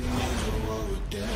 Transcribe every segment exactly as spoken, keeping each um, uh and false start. million years or longer dead.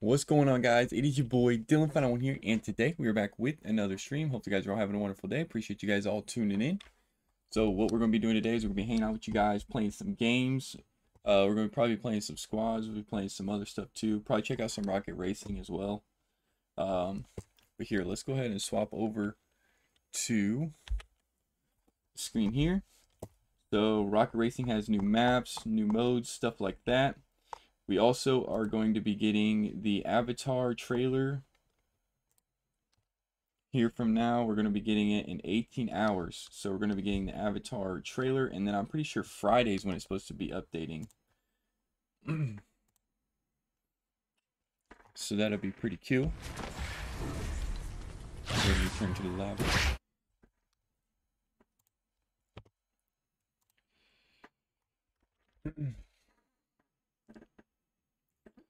What's going on, guys? It is your boy Dylan Final One here, and today we are back with another stream. Hope you guys are all having a wonderful day. Appreciate you guys all tuning in. So what we're going to be doing today is we're going to be hanging out with you guys, playing some games. Uh, we're going to probably be playing some squads. We'll be playing some other stuff too. Probably check out some Rocket Racing as well. Um, but here, let's go ahead and swap over to the screen here. So Rocket Racing has new maps, new modes, stuff like that. We also are going to be getting the Avatar trailer here from now. We're going to be getting it in eighteen hours. So we're going to be getting the Avatar trailer. And then I'm pretty sure Friday is when it's supposed to be updating. So that'll be pretty cool. Let me turn to the lab.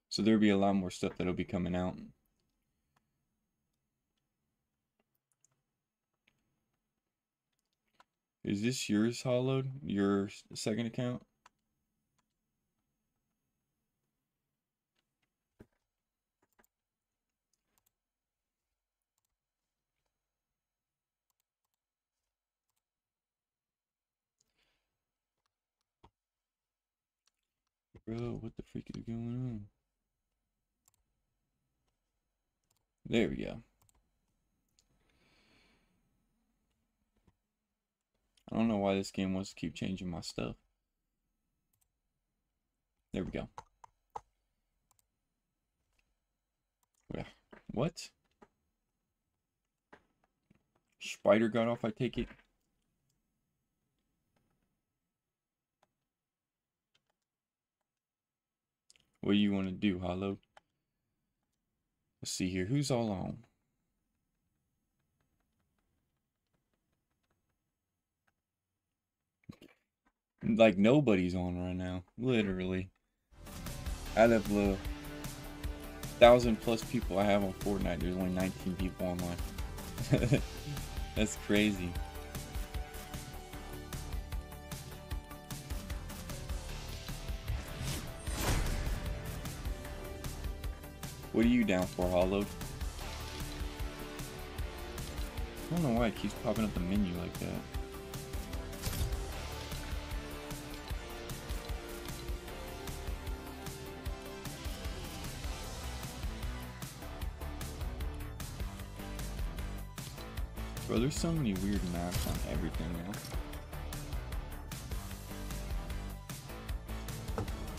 So there'll be a lot more stuff that'll be coming out. Is this yours, Hollow? Your second account? Bro, what the freak is going on? There we go. I don't know why this game wants to keep changing my stuff. There we go. Yeah. What? Spider got off, I take it. What do you want to do, Hollow? Let's see here, who's all on? Like, nobody's on right now, literally. Out of the thousand plus people I have on Fortnite, there's only nineteen people online. That's crazy. What are you down for, Hollow? I don't know why it keeps popping up the menu like that. Bro, there's so many weird maps on everything now.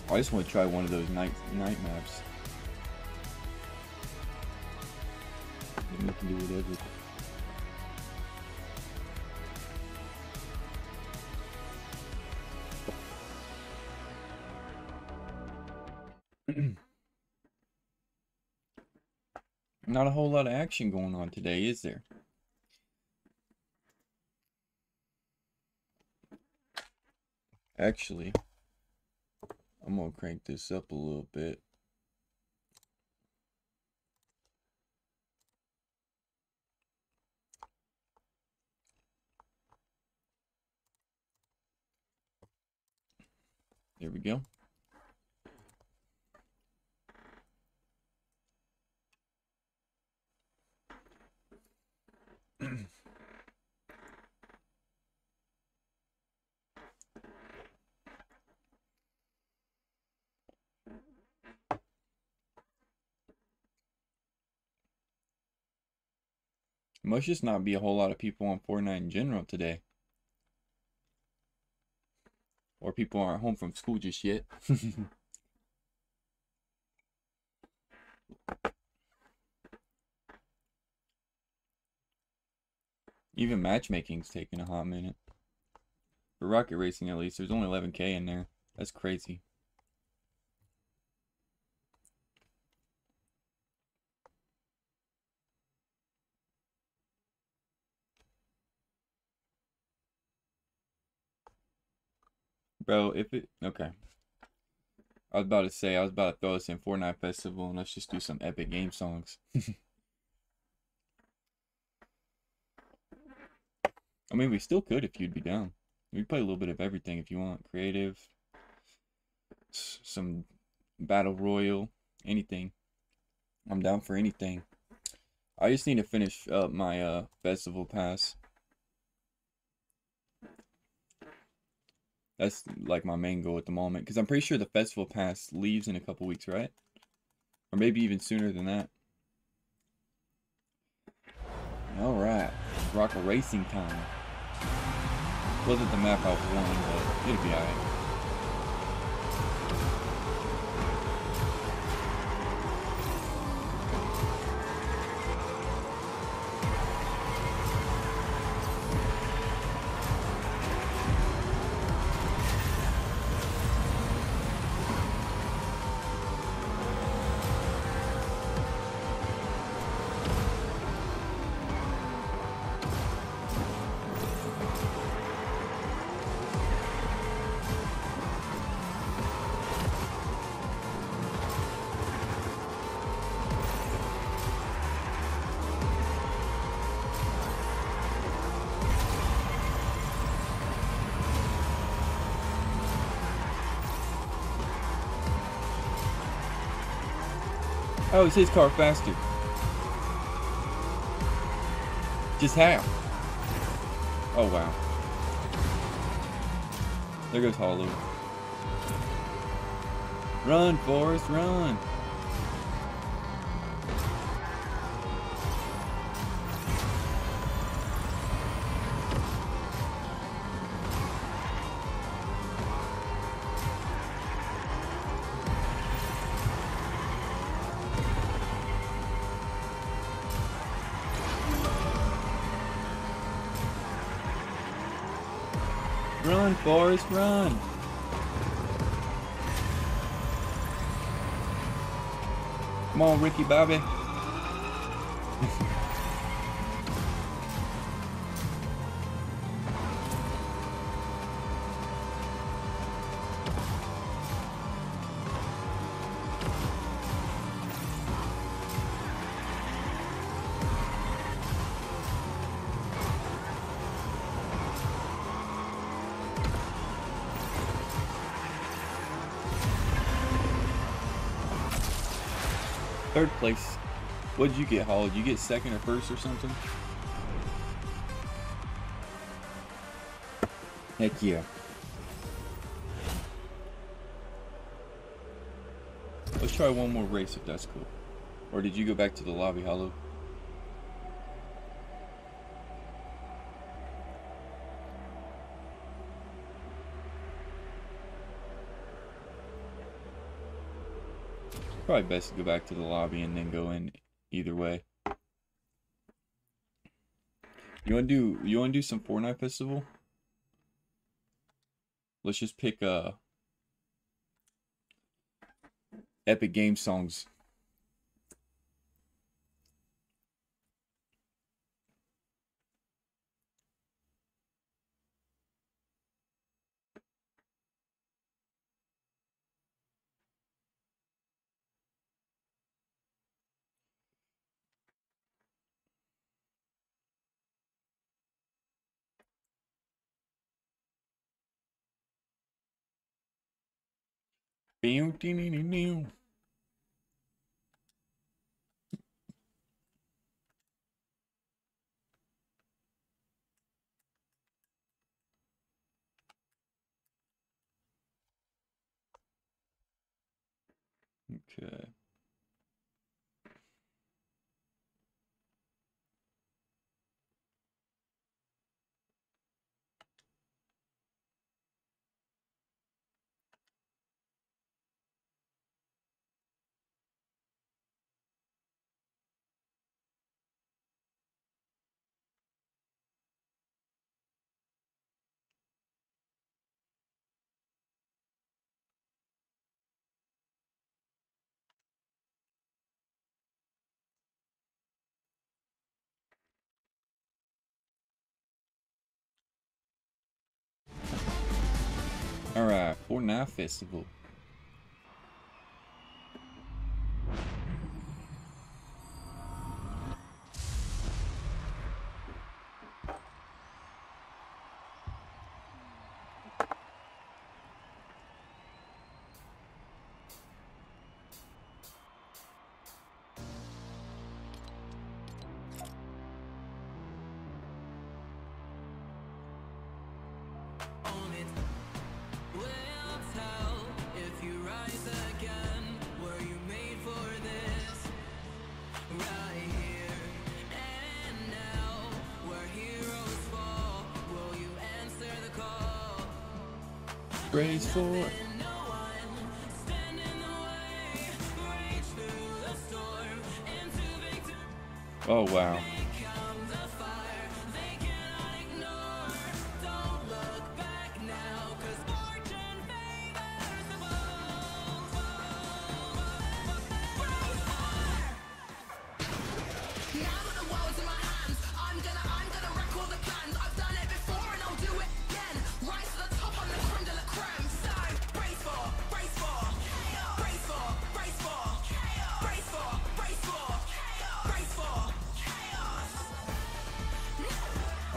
Oh, I just want to try one of those night night maps. We can do whatever. Not a whole lot of action going on today, is there? Actually, I'm gonna crank this up a little bit. There we go. There must just not be a whole lot of people on Fortnite in general today. Or people aren't home from school just yet. Even matchmaking's taking a hot minute. For Rocket Racing, at least, there's only eleven K in there. That's crazy. Bro, if it... Okay. I was about to say, I was about to throw us in Fortnite Festival, and let's just do some Epic Games songs. I mean, we still could if you'd be down. We play a little bit of everything if you want. Creative, some Battle Royal, anything. I'm down for anything. I just need to finish up my uh, festival pass. That's like my main goal at the moment. Because I'm pretty sure the festival pass leaves in a couple weeks, right? Or maybe even sooner than that. Alright. Rocket Racing time. Wasn't the map I was wanting, but it'll be alright. Oh, it's his car faster. Just half. Oh, wow. There goes Hollow. Run, Forrest, run. Run, Forrest, run! Come on, Ricky Bobby! Third place. What did you get, Hall? Did you get second or first or something? Heck yeah. Let's try one more race if that's cool. Or did you go back to the lobby, Hollow? Probably best to go back to the lobby and then go in either way. You wanna do you wanna do some Fortnite Festival? Let's just pick uh Epic Games songs. Okay. Alright, Fortnite Festival. Race for oh wow.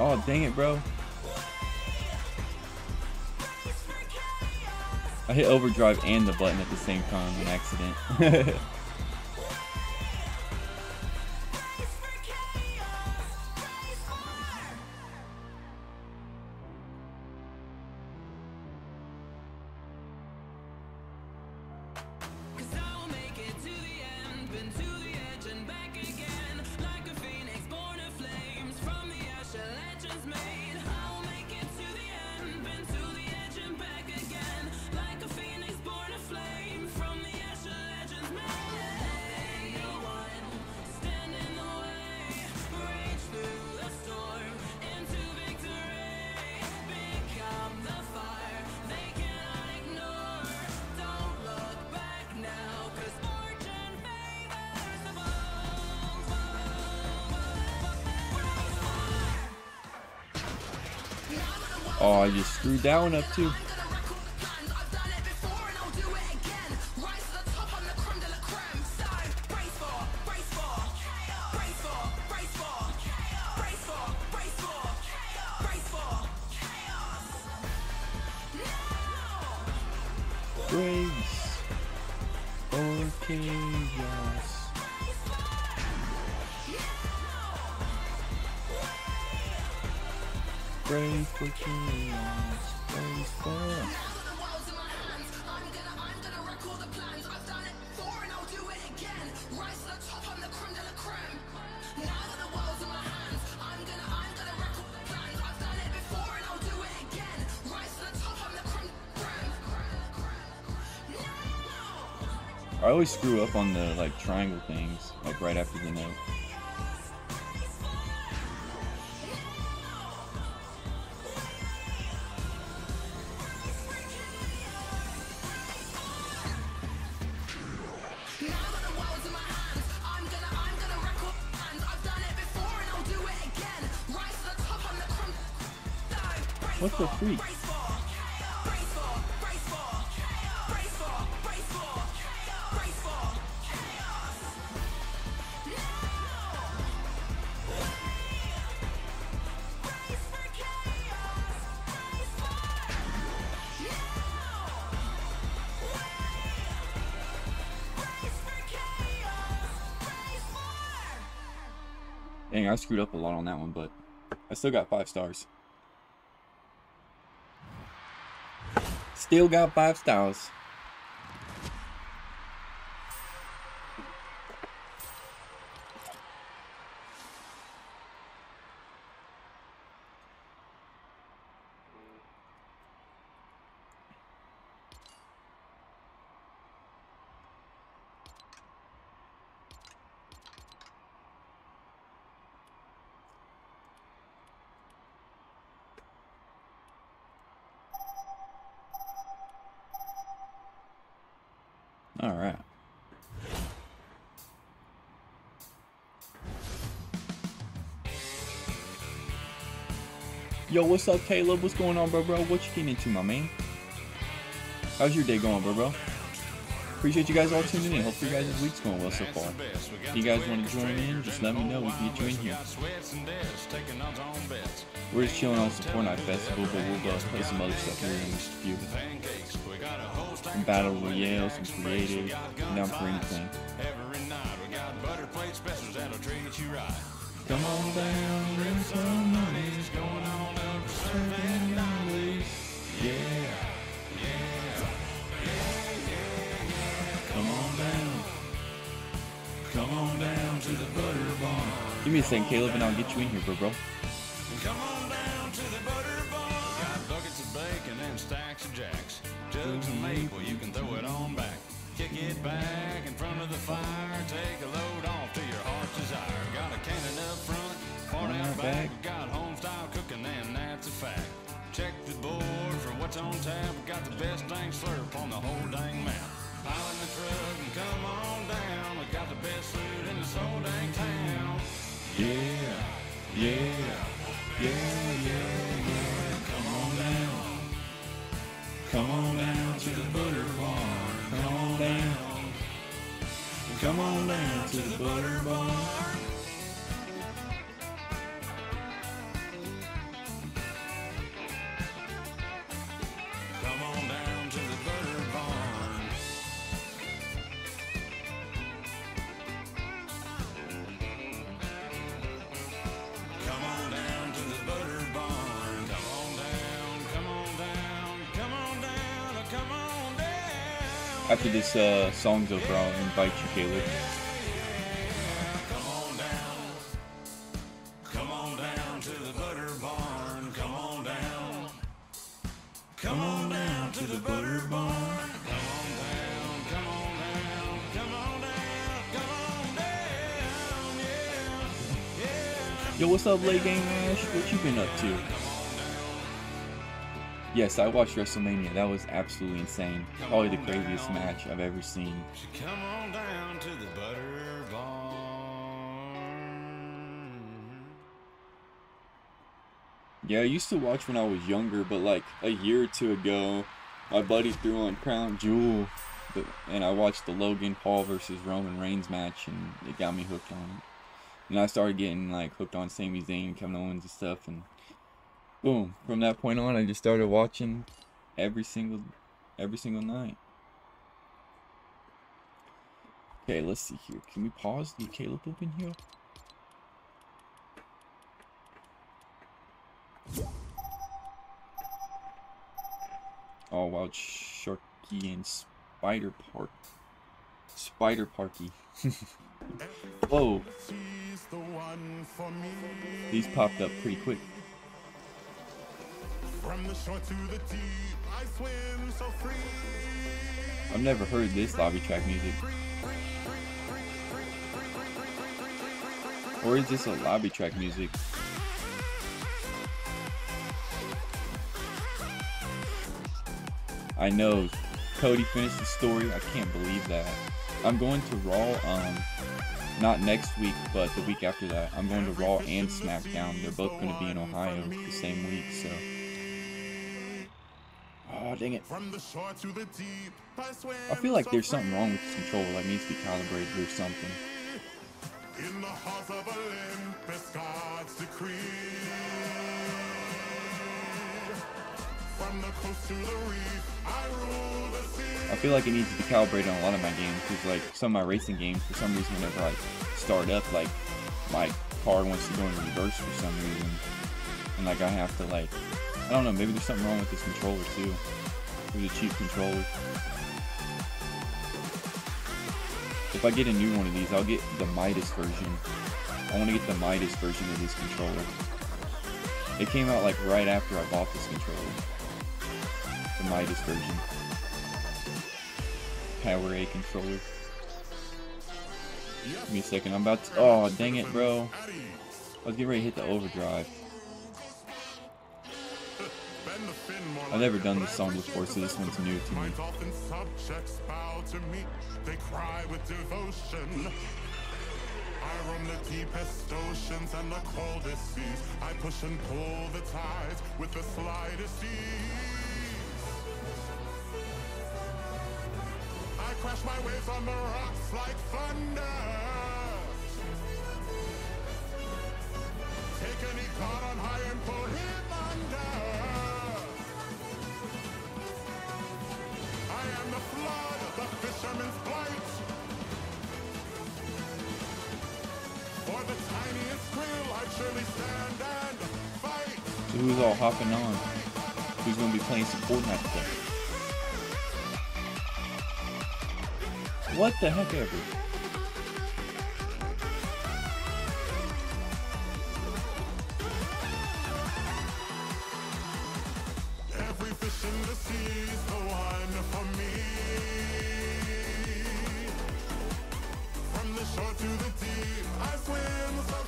Oh, dang it, bro. I hit overdrive and the button at the same time on accident. Oh, I just screwed that one up too. Race for chaos. Pray for chaos, pray for us. I always screw up on the like triangle things, like right after the note. What the freak? Dang, I screwed up a lot on that one, but I still got five stars. Still got five stars. All right. Yo, what's up, Caleb? What's going on, bro, bro? What you getting into, my man? How's your day going, bro, bro? Appreciate you guys all tuning in. Hopefully you guys' this week's going well so far. If you guys want to join in, just let me know. We can get you in here. We're just chilling on some Fortnite Festival, but we'll go play some other stuff here in just a few. Some Battle Royale, some creative, not for anything. Come on down, bring some money's going on up, serving knowledge. Yeah, yeah, yeah, yeah, yeah. Come on down, come on down to the butter barn. Give me a second, Caleb, and I'll get you in here, bro, bro. Come on down to the butter barn. Got buckets of bacon and stacks of jacks, jugs of maple, you can throw it on back. Kick it back in front of the fire, take a load off to your heart's desire. Got a cannon up front, part out back, we got home style cooking and that's a fact. Check the board for what's on tap, we got the best dang slurp on the whole dang map. Pile in the truck and come on down, we got the best food in this whole dang town. Yeah, yeah, yeah, yeah, yeah. Come on down, come on down to the butter bar. Come on down, come on down to the butter barn. Come on down to the butter barn. Come on down to the butter barn. Come on down, come on down, come on down, come on. After this uh, song's over, I'll invite you, Caleb. Come on down, come on down to the butter barn. Come on down, come on down to the butter barn. Come on down, come on down, come on down, come on down, yeah, yeah. Yo, what's up, late game Ash? What you been up to? Yes, I watched WrestleMania. That was absolutely insane. Probably the craziest match I've ever seen. Come on down to the butter barn. Yeah, I used to watch when I was younger, but like a year or two ago, my buddy threw on Crown Jewel, but, and I watched the Logan Paul versus Roman Reigns match, and it got me hooked on it. And I started getting like hooked on Sami Zayn, Kevin Owens, and stuff, and boom, from that point on I just started watching every single every single night. Okay, let's see here. Can we pause? Did Caleb open here? Oh, Wild Sharky and Spider Park. Spider Parky. Whoa. These popped up pretty quick. From the shore to the deep, I swim so free. I've never heard this lobby track music. Or is this a lobby track music? I know. Cody finished the story. I can't believe that. I'm going to Raw, um, not next week, but the week after that. I'm going to Raw and SmackDown. They're both going to be in Ohio the same week, so. Oh, dang it. I feel like there's something wrong with this controller. Like, it needs to be calibrated or something. In the heart of Olympus, God's decree. From the coast to the reef, I rule the sea. I feel like it needs to be calibrated on a lot of my games. Because, like, some of my racing games, for some reason, whenever I start up, like, my car wants to go in reverse for some reason. And, like, I have to, like... I don't know, maybe there's something wrong with this controller too. It was a cheap controller. If I get a new one of these, I'll get the Midas version. I want to get the Midas version of this controller. It came out like right after I bought this controller. The Midas version. Power-A controller. Give me a second, I'm about to... Oh, dang it, bro. I was getting ready to hit the overdrive. I've never done this song before, so this one's new to me. They cry with devotion. I roam the deepest oceans and the coldest seas. I push and pull the tides with the slightest ease. from the rocks like thunder. Take any cloud on high and pull him under. I am the flood, the fisherman's plight. For the tiniest thrill, I surely stand and fight. So who's all hopping on? Who's gonna be playing some Fortnite today? What the heck ever? Every fish in the sea is the one for me. From the shore to the deep, I swim so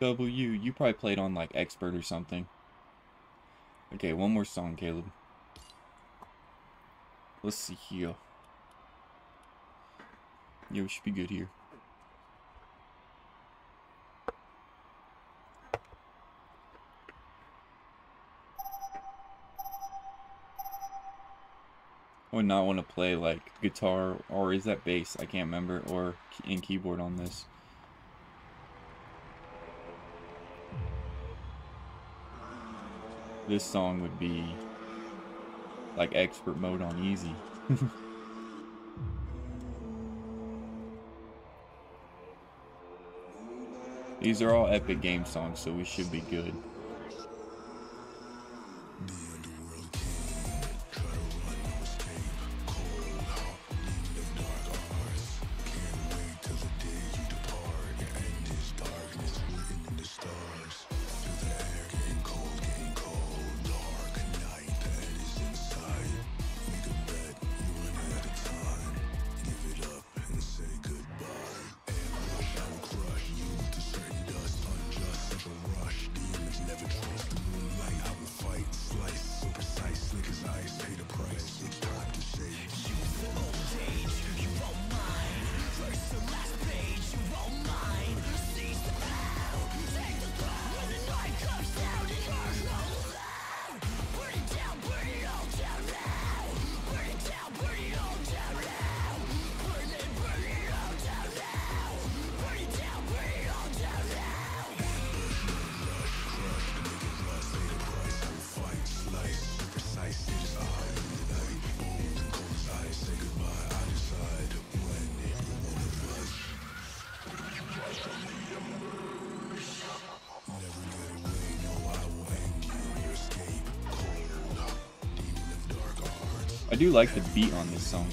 W, you probably played on like expert or something. Okay, one more song, Caleb. Let's see here. Yeah, we should be good here. I would not want to play like guitar, or is that bass? I can't remember, or in keyboard on this. This song would be like expert mode on easy. These are all Epic Games songs, so we should be good. I do like the beat on this song.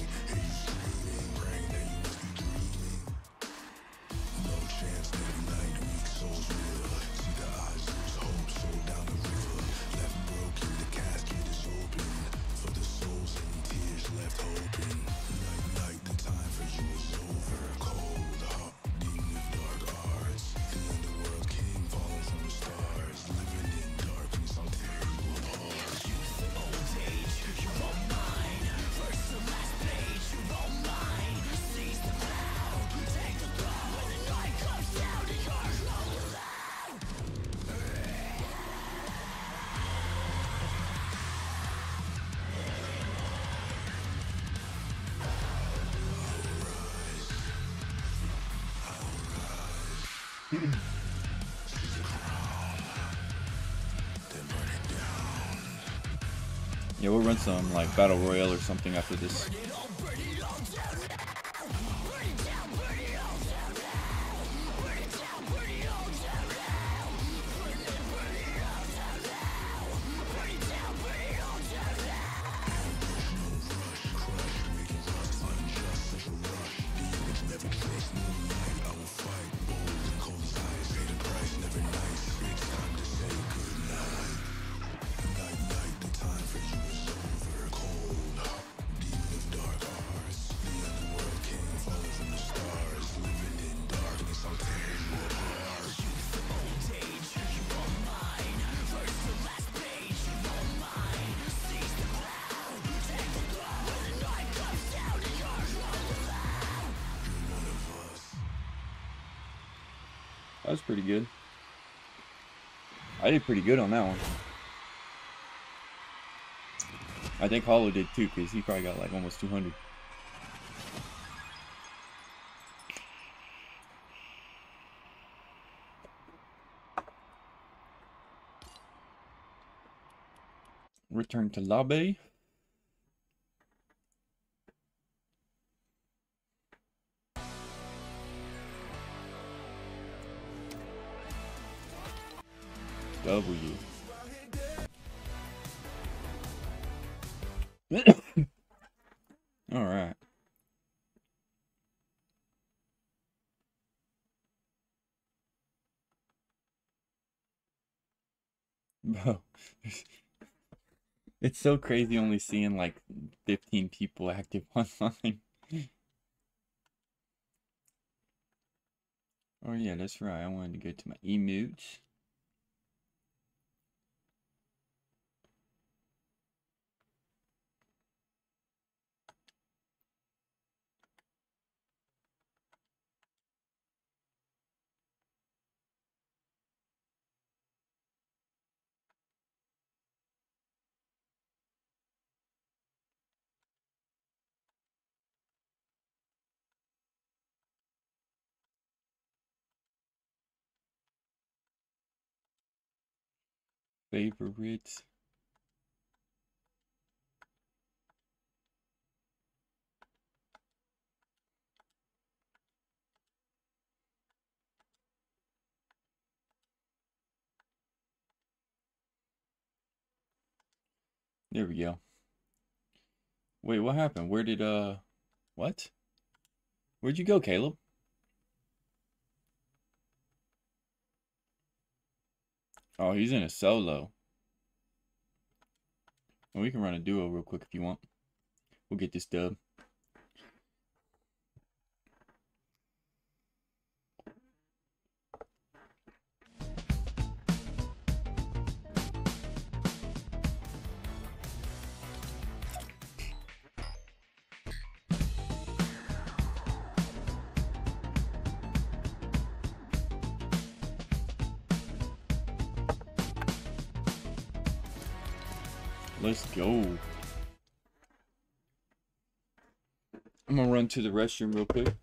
Yeah, we'll run some like battle royale or something after this. That was pretty good. I did pretty good on that one. I think Hollow did too, because he probably got like almost two hundred. Return to lobby. W. All right. Bro, it's so crazy only seeing like fifteen people active online. Oh yeah, that's right. I wanted to go to my emotes. Favorites. There we go. Wait, what happened? Where did, uh, what? Where'd you go, Caleb? Oh, he's in a solo. Well, we can run a duo real quick if you want. We'll get this dub. Let's go. I'm gonna run to the restroom real quick.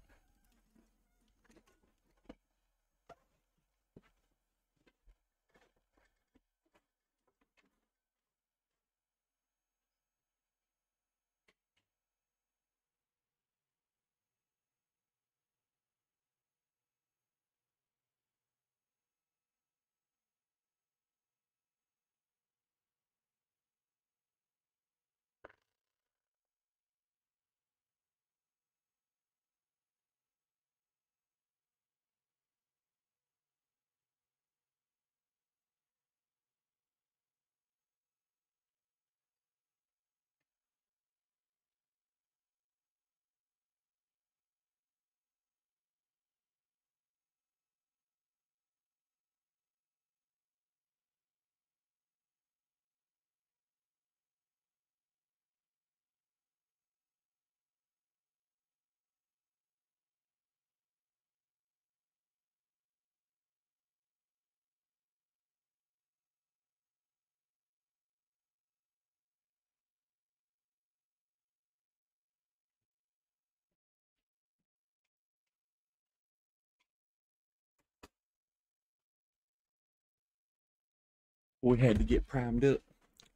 We had to get primed up.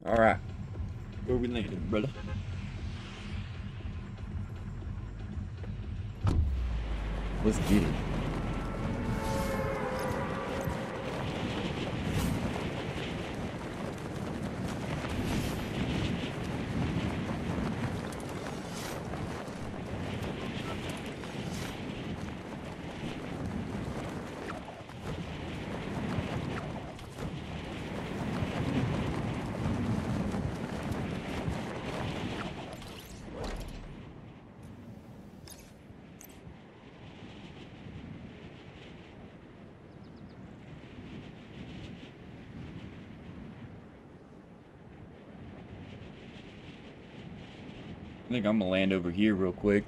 All right, where we landed, brother? Let's get it. I think I'm gonna land over here real quick.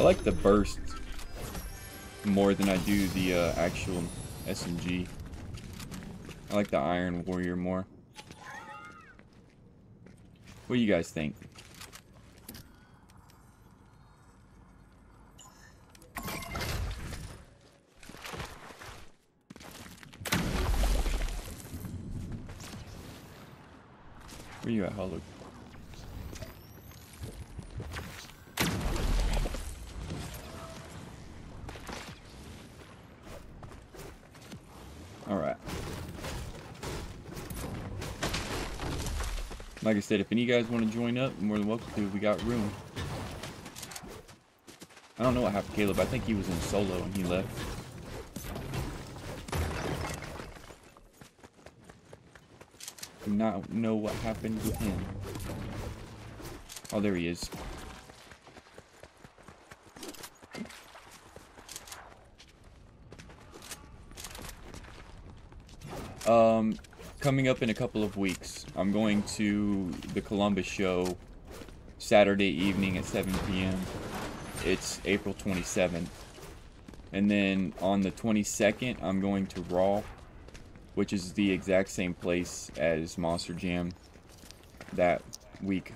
I like the burst more than I do the uh, actual S M G. I like the Iron Warrior more. What do you guys think? Where you at, Hollow? Alright. Like I said, if any of you guys want to join up, you're more than welcome to. We got room. I don't know what happened to Caleb. I think he was in solo and he left. Do not know what happened with him. Oh, there he is. Um, coming up in a couple of weeks, I'm going to the Columbus show Saturday evening at seven P M It's April twenty-seventh. And then on the twenty-second, I'm going to Raw, which is the exact same place as Monster Jam that week,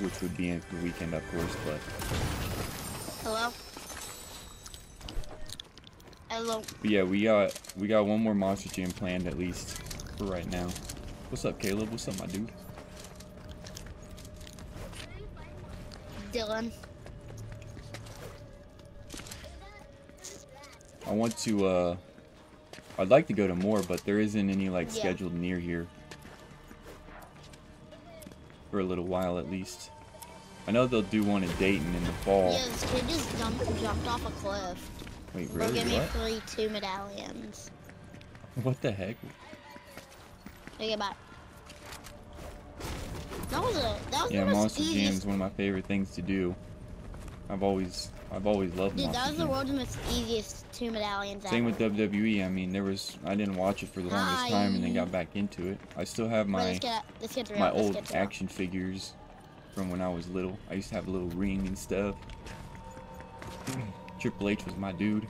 which would be in the weekend, of course, but... Hello? Hello? But yeah, we got, we got one more Monster Jam planned, at least, for right now. What's up, Caleb? What's up, my dude? Dylan. I want to, uh... I'd like to go to more, but there isn't any like yeah. scheduled near here for a little while at least. I know they'll do one at Dayton in the fall. Yeah, this kid just dumped, jumped off a cliff. Wait, really? Or give me three, two medallions. What the heck? Take it back. That was a that was yeah. The Monster Jam is one of my favorite things to do. I've always. I've always loved Dude, Monster that was Jam. The world's most easiest two medallions ever. Same with W W E. I mean, there was I didn't watch it for the longest Hi. time, and then got back into it. I still have my let's get, let's get my let's old action figures from when I was little. I used to have a little ring and stuff. Triple H was my dude.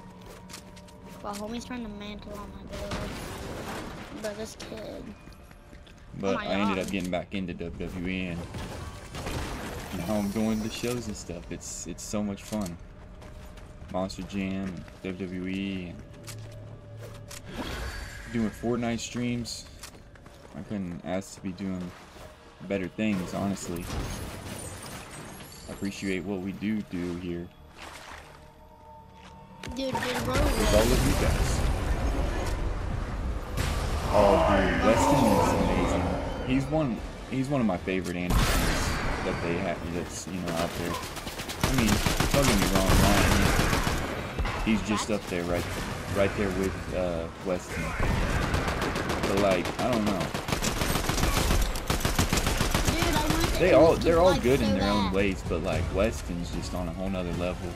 Well, homie's trying to mantle on my dude. But this kid. But oh I God. ended up getting back into W W E and. Now I'm going to shows and stuff. It's it's so much fun. Monster Jam, W W E, and doing Fortnite streams. I couldn't ask to be doing better things, honestly. I appreciate what we do do here. Dude, dude, with all of you guys. Oh, dude, Weston is amazing. He's one. He's one of my favorite animators that they have, that's, you know, out there. I mean, don't get me wrong, Ryan, he's just up there, right, right there with, uh, Weston. But, like, I don't know. Dude, I they all, they're all like good in their that. own ways, but, like, Weston's just on a whole nother level.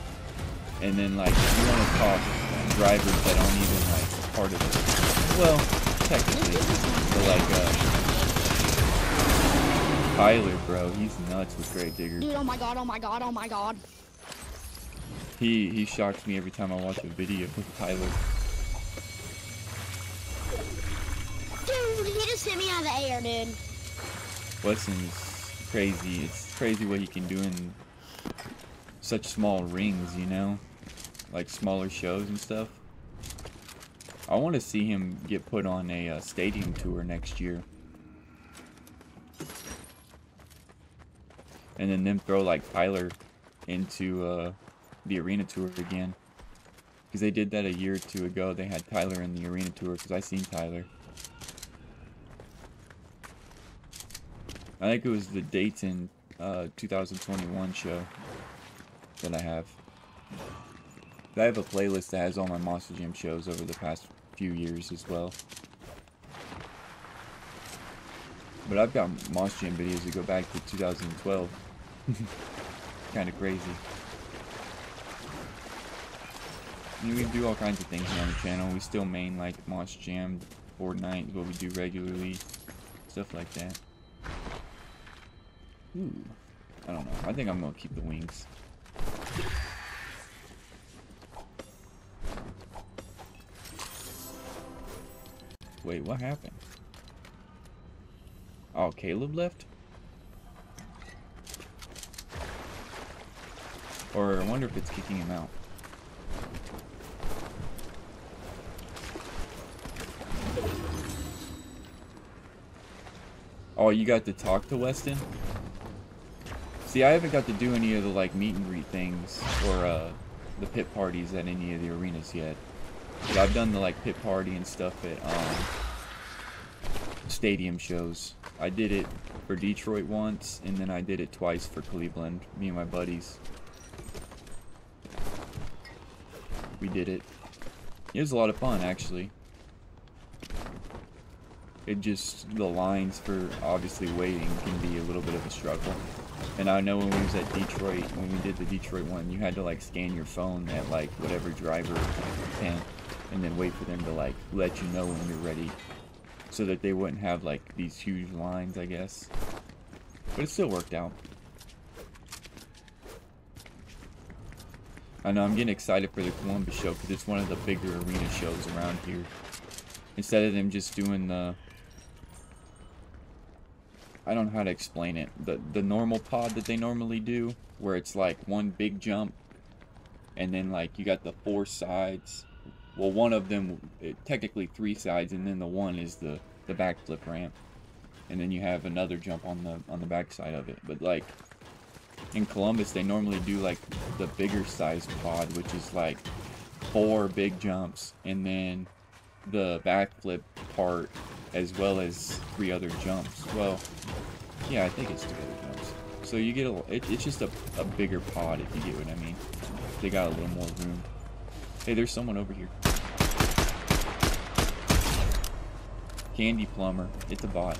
And then, like, if you want to talk drivers that aren't even, like, part of it. Well, technically, but, like, uh, Tyler, bro, he's nuts with Grave Digger. Dude, oh my god, oh my god, oh my god. He he shocks me every time I watch a video with Tyler. Dude, he just hit me out of the air, dude. Weston's crazy. It's crazy what he can do in such small rings, you know? Like smaller shows and stuff. I want to see him get put on a uh, stadium tour next year. And then them throw like Tyler into uh, the arena tour again, because they did that a year or two ago. They had Tyler in the arena tour because I seen Tyler. I think it was the Dayton uh, two thousand twenty-one show that I have. I have a playlist that has all my Monster Jam shows over the past few years as well. But I've got Monster Jam videos that go back to two thousand twelve. Kind of crazy. I mean, we do all kinds of things on the channel. We still main like Monster Jam, Fortnite is what we do regularly, stuff like that. Ooh, I don't know. I think I'm gonna keep the wings. Wait, what happened? Oh, Caleb left? Or I wonder if it's kicking him out. Oh, you got to talk to Weston? See, I haven't got to do any of the, like, meet and greet things or uh, the pit parties at any of the arenas yet. But I've done the, like, pit party and stuff at um, stadium shows. I did it for Detroit once, and then I did it twice for Cleveland, me and my buddies. We did it. It was a lot of fun, actually. It just, the lines for obviously waiting can be a little bit of a struggle. And I know when we was at Detroit, when we did the Detroit one, you had to like scan your phone at like whatever driver tent and then wait for them to like let you know when you're ready. So that they wouldn't have like these huge lines, I guess. But it still worked out. I know I'm getting excited for the Columbus show because it's one of the bigger arena shows around here. Instead of them just doing the... I don't know how to explain it. The the normal pod that they normally do, where it's like one big jump, and then like you got the four sides. Well, one of them, it, technically three sides, and then the one is the the backflip ramp, and then you have another jump on the on the backside of it. But like in Columbus, they normally do like the bigger size pod, which is like four big jumps, and then the backflip part, as well as three other jumps. Well, yeah, I think it's two other jumps. So you get a, it, it's just a, a bigger pod, if you get what I mean. They got a little more room. Hey, there's someone over here. Candy Plumber, it's a bot.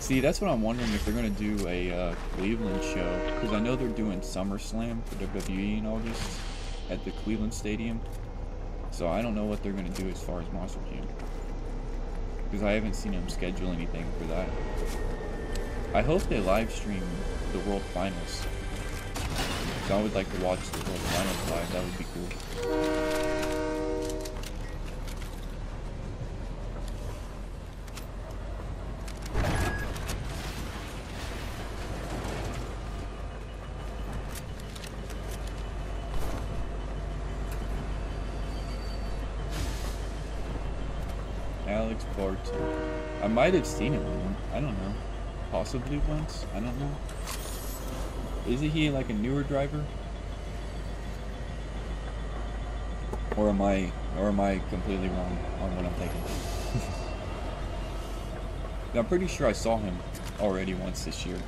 See, that's what I'm wondering if they're gonna do a uh, Cleveland show, because I know they're doing SummerSlam for W W E in August at the Cleveland Stadium. So I don't know what they're going to do as far as Monster Jam, because I haven't seen them schedule anything for that. I hope they live stream the World Finals. So I would like to watch the World Finals live. That would be cool. I might have seen him one. I don't know. Possibly once. I don't know. Isn't he like a newer driver? Or am I or am I completely wrong on what I'm thinking? I'm pretty sure I saw him already once this year.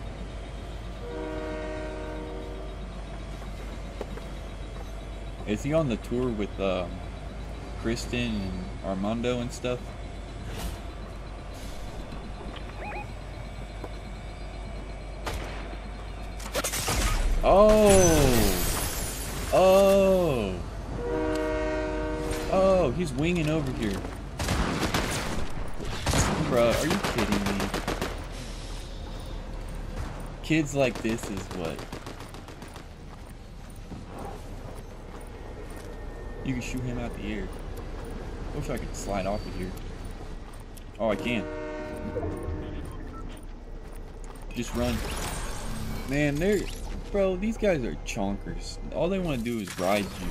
Is he on the tour with um, Kristen and Armando and stuff? Oh! Oh! Oh, he's winging over here. Bro, are you kidding me? Kids like this is what? You can shoot him out the air. Wish I could slide off of here. Oh, I can. Just run. Man, they're... Bro, these guys are chonkers. All they want to do is ride you.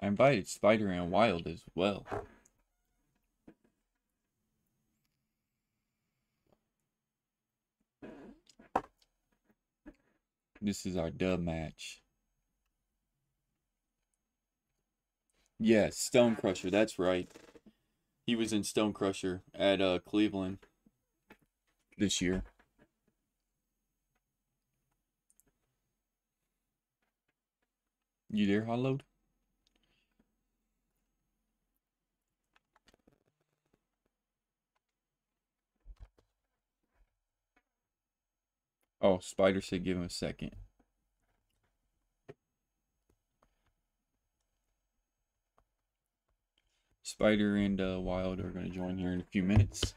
I invited Spider and Wild as well. This is our dub match. Yes, Stone Crusher, that's right. He was in Stone Crusher at uh, Cleveland this year. You there, Hollowed? Oh, Spider said give him a second. Spider and uh, Wild are going to join here in a few minutes.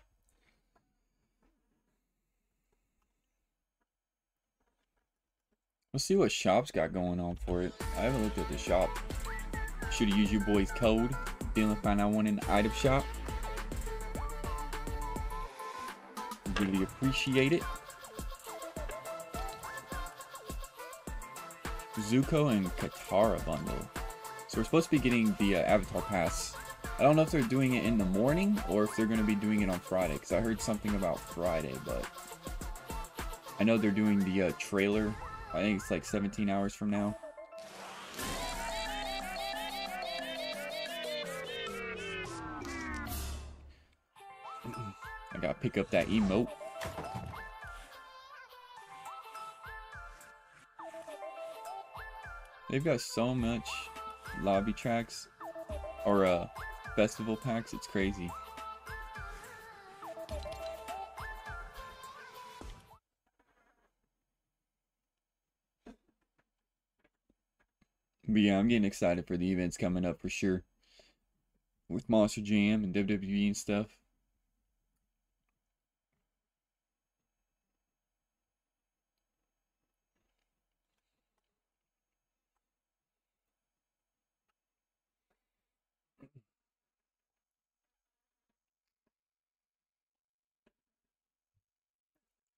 Let's see what shop's got going on for it. I haven't looked at the shop. Should have used your boy's code. Dylan Final One in the item shop. Really appreciate it. Zuko and Katara bundle. So we're supposed to be getting the uh, Avatar Pass. I don't know if they're doing it in the morning or if they're going to be doing it on Friday, because I heard something about Friday, but I know they're doing the uh, trailer. I think it's like seventeen hours from now. I gotta pick up that emote. They've got so much lobby tracks or uh, festival packs, it's crazy. But yeah, I'm getting excited for the events coming up for sure. With Monster Jam and W W E and stuff.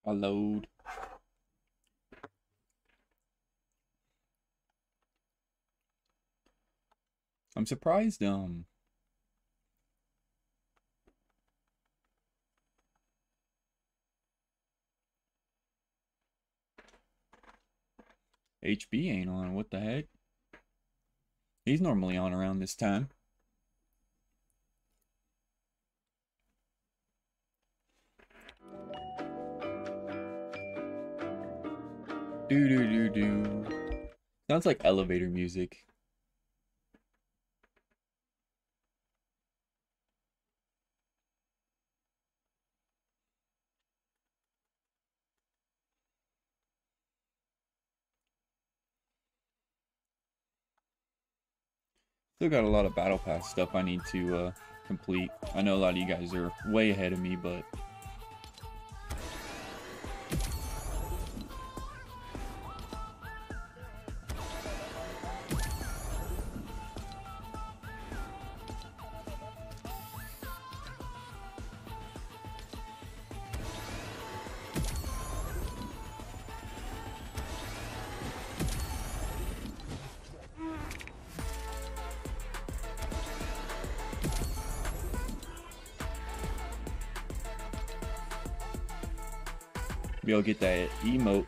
I load. I'm surprised, um, H B ain't on, what the heck? He's normally on around this time. Do do do do. Sounds like elevator music. Still got a lot of battle pass stuff I need to uh, complete. I know a lot of you guys are way ahead of me, but I'll get that emote.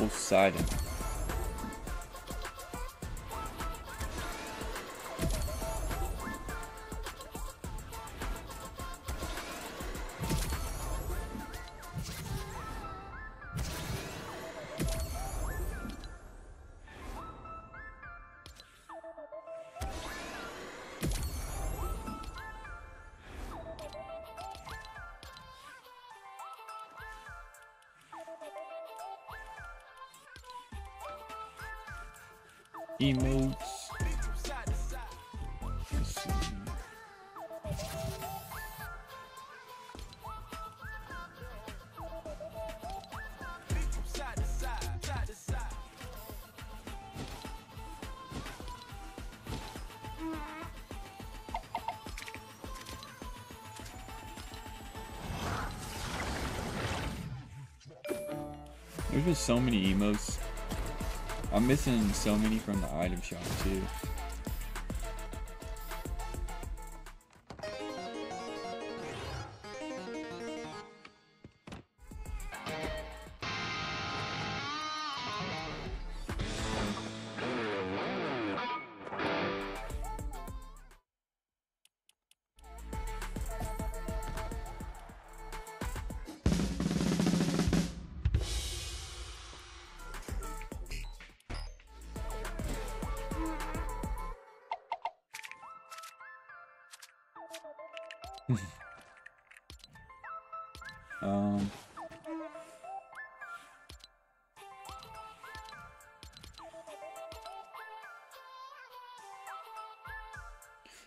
Poseidon. Emotes. Let's see. There's been so many emotes. I'm missing so many from the item shop too. um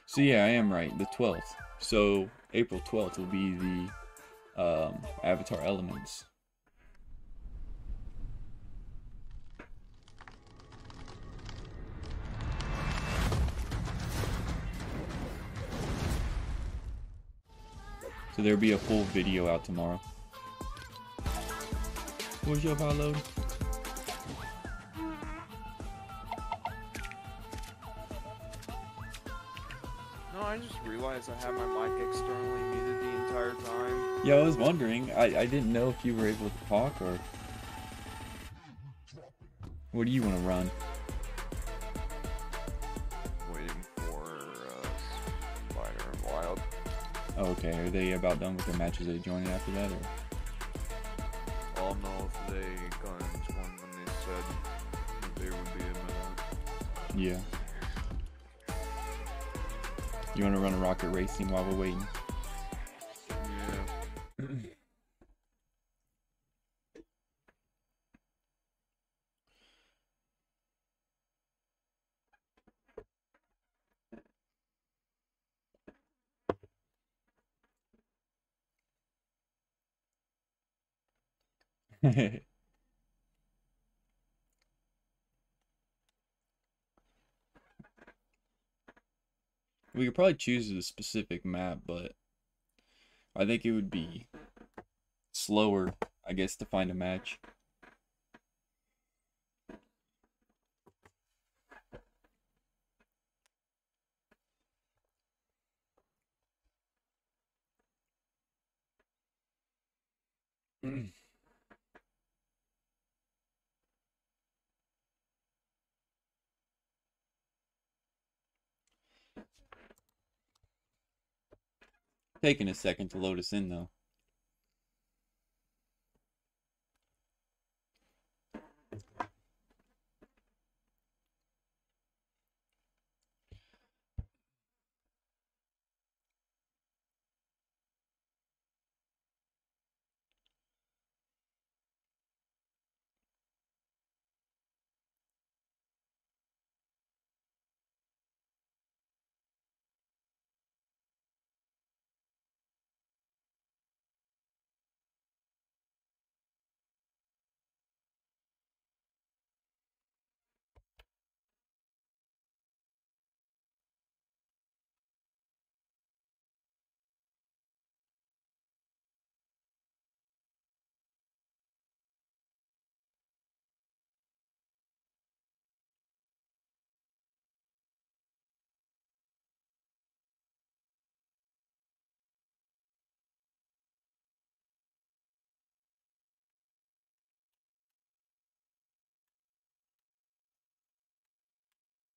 So yeah, I am right, the twelfth. So April twelfth will be the um Avatar Elements. So there'll be a full video out tomorrow. What's your Hollow? No, I just realized I have my mic externally muted the entire time. Yeah, I was wondering. I, I didn't know if you were able to talk or... What do you want to run? Okay, are they about done with their matches? They joining after that, or? I'll know if they got into one when they said that they would be in the match. Yeah. You want to run a Rocket Racing while we're waiting? Yeah. We could probably choose a specific map, but I think it would be slower, I guess, to find a match. Taking a second to load us in, though.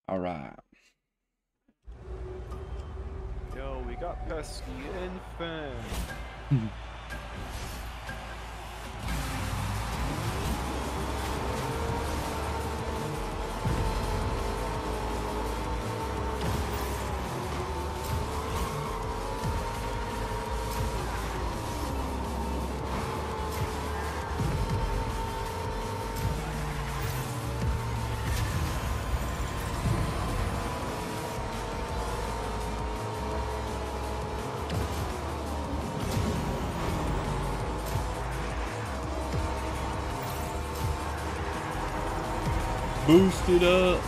All right. Yo, we got pesky infant. Boost it up.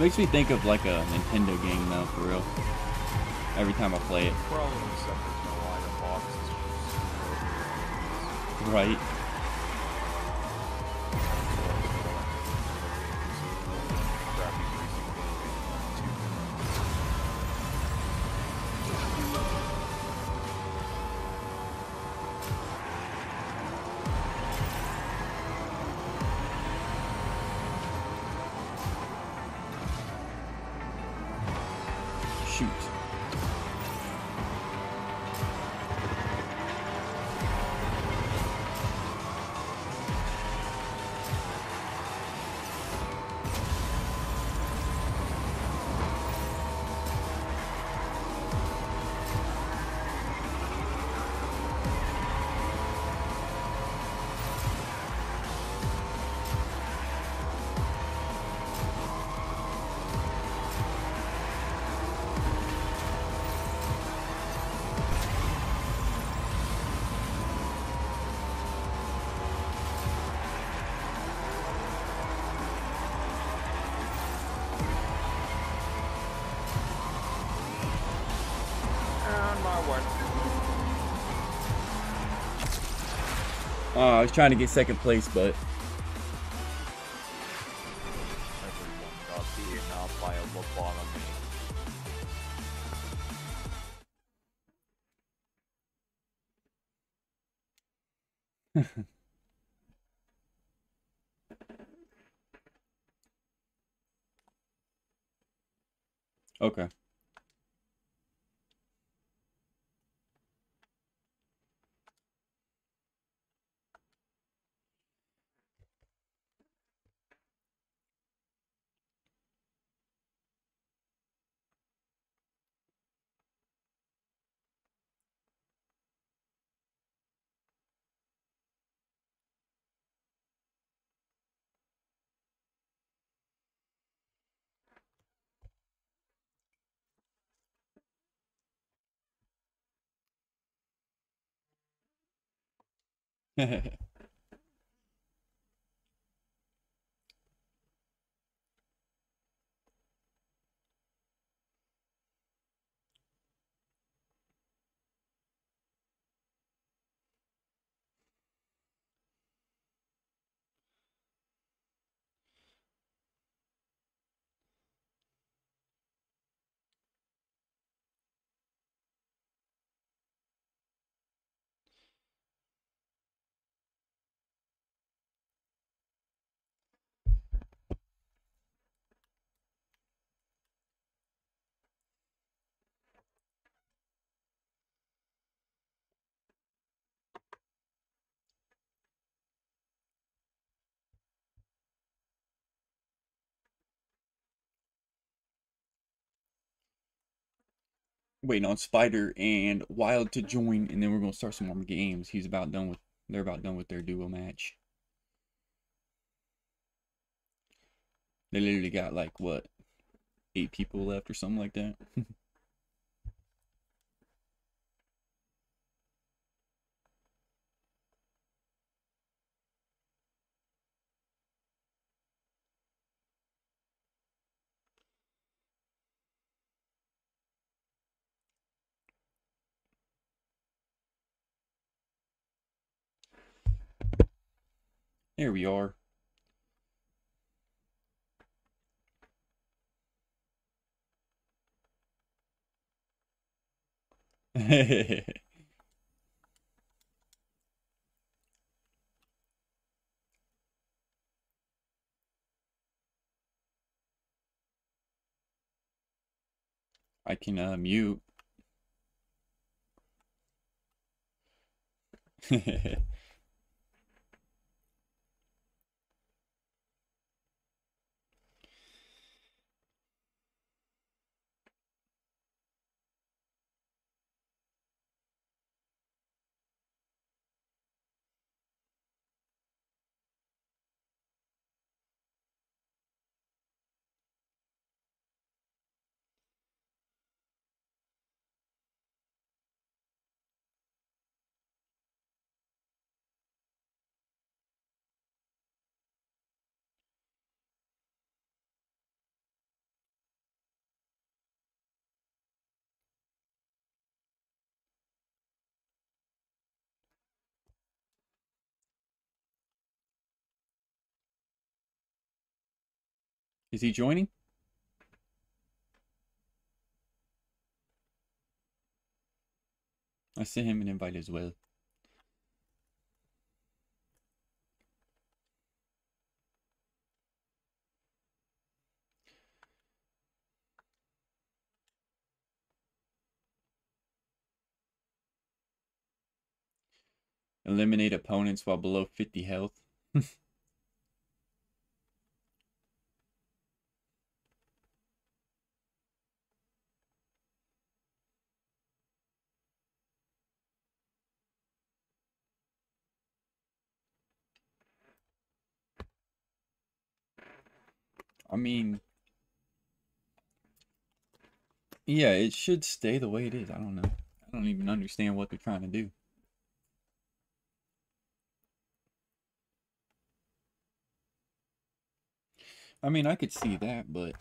Makes me think of like a Nintendo game though, for real. Every time I play it. Right. Oh, I was trying to get second place, but okay. Waiting on Spider and Wild to join, and then we're gonna start some more games. He's about done with they're about done with their duo match. They literally got like what, eight people left or something like that. There we are. I can uh, mute. Is he joining? I sent him an invite as well. Eliminate opponents while below fifty health. I mean, yeah, it should stay the way it is. I don't know. I don't even understand what they're trying to do. I mean, I could see that, but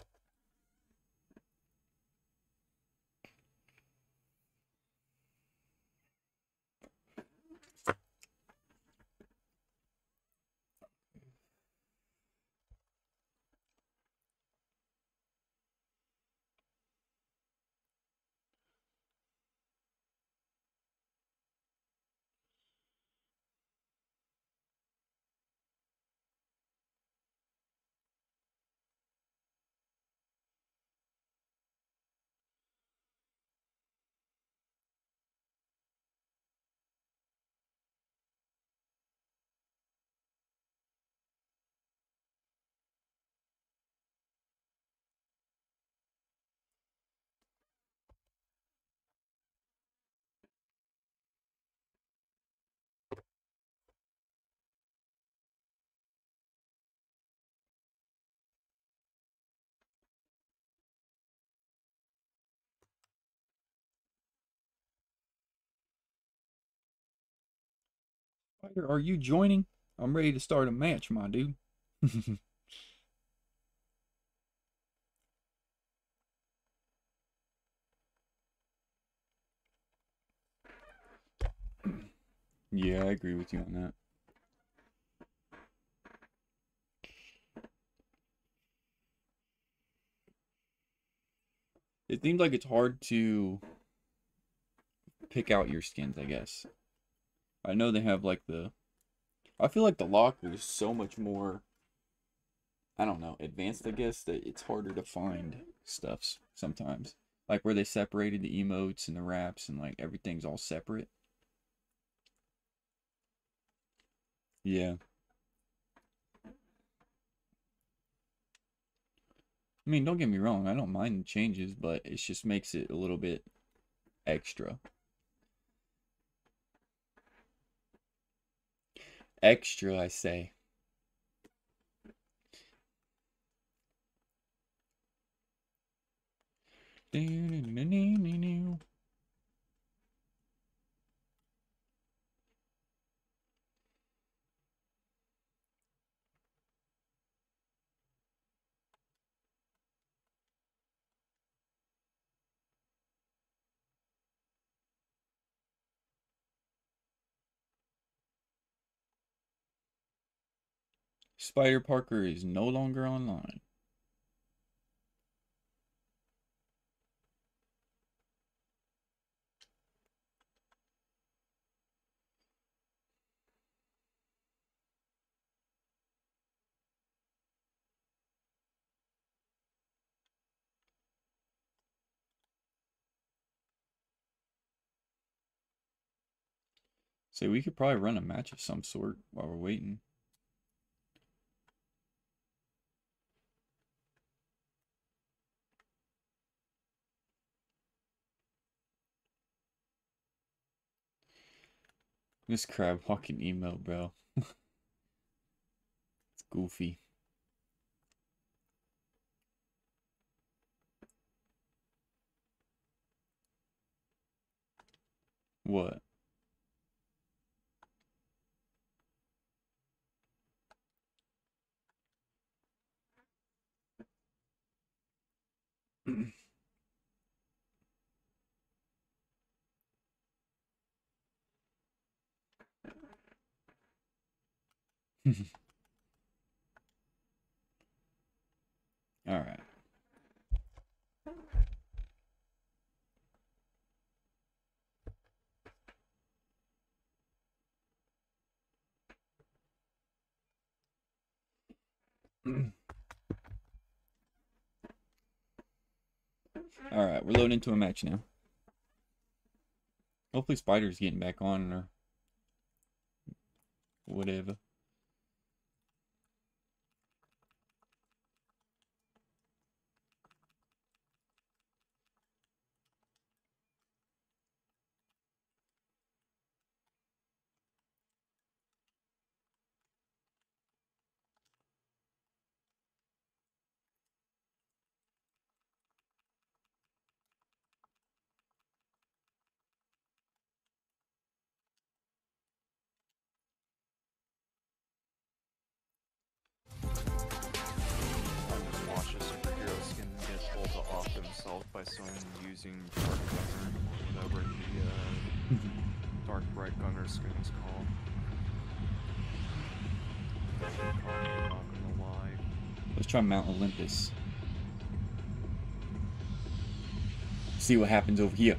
Spider, are you joining? I'm ready to start a match, my dude. Yeah, I agree with you on that. It seems like it's hard to pick out your skins, I guess. I know they have like the, I feel like the locker is so much more, I don't know, advanced, I guess, that it's harder to find stuffs sometimes. Like where they separated the emotes and the wraps and like everything's all separate. Yeah. I mean, don't get me wrong, I don't mind the changes, but it just makes it a little bit extra. Extra, I say. Spider Parker is no longer online. So we could probably run a match of some sort while we're waiting. This crab walking emo, bro. It's goofy. What? Alright, we're loading into a match now. Hopefully Spider's getting back on or whatever. By someone using dark gunner, whatever the uh, dark bright gunner skin is called. I'm not gonna lie. Let's try Mount Olympus. See what happens over here.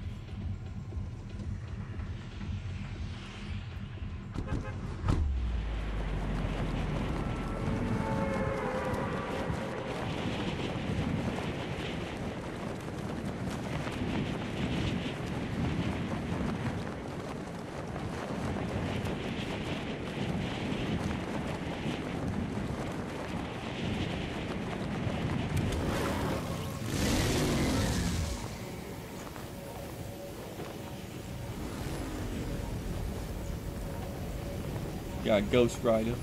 Got Ghost Rider.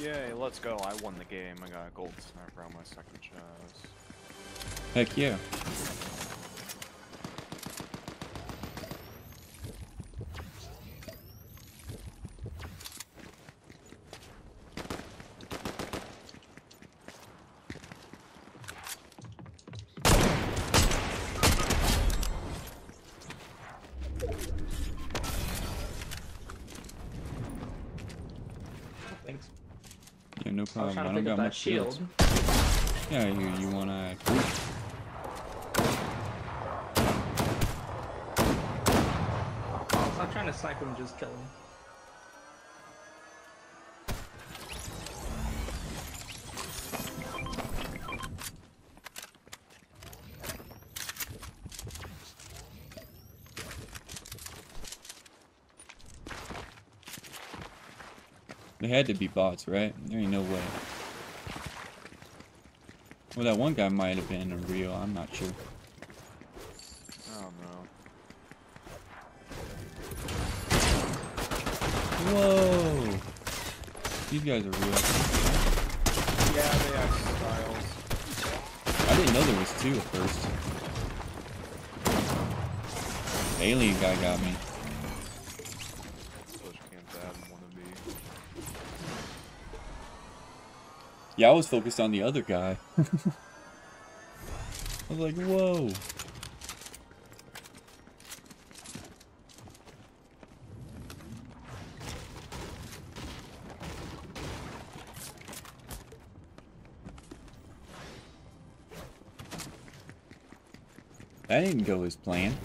Yay, let's go. I won the game. I got a gold sniper on my second chest. Heck yeah. Um, I don't got much shield. shield. Yeah, you, you wanna... I'm trying to snipe him, just kill him. They had to be bots, right? There ain't no way. Well, that one guy might have been a real, I'm not sure. I don't know. Whoa! These guys are real. Yeah, they have styles. I didn't know there was two at first. The alien guy got me. Yeah, I was focused on the other guy. I was like, whoa. That didn't go as planned.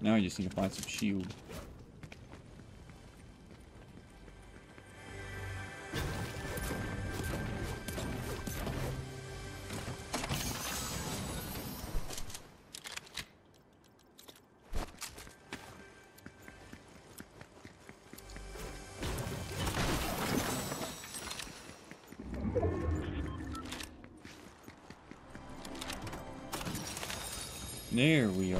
Now I just need to find some shield. There we are.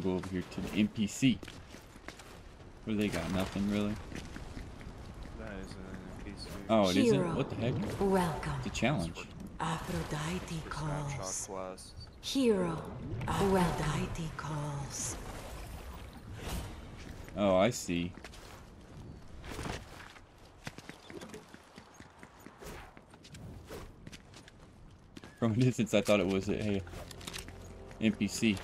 gonna go over here to the N P C. Where they got nothing really. That is an N P C. Oh, it Hero. Isn't? What the heck? Welcome. It's a challenge. Aphrodite calls. Hero. Aphrodite calls. Oh, I see. From a distance, I thought it was a hey, N P C.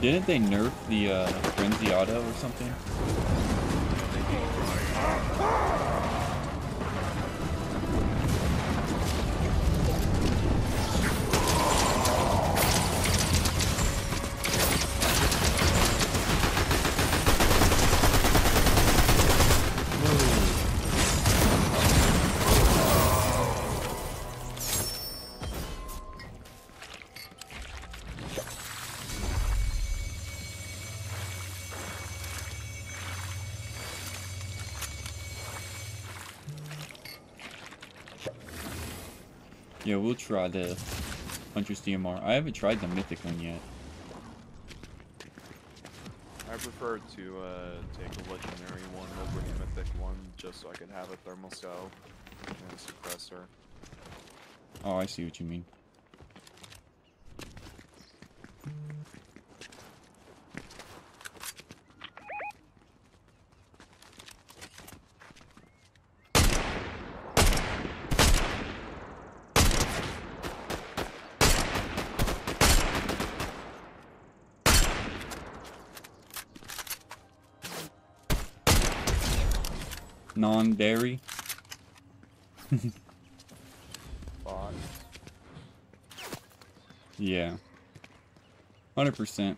Didn't they nerf the uh, Frenzy Auto or something? Yeah, we'll try the Hunter's D M R. I haven't tried the Mythic one yet. I prefer to uh, take a legendary one over the Mythic one, just so I can have a thermal cell and a suppressor. Oh, I see what you mean. Non-dairy. Yeah. one hundred percent.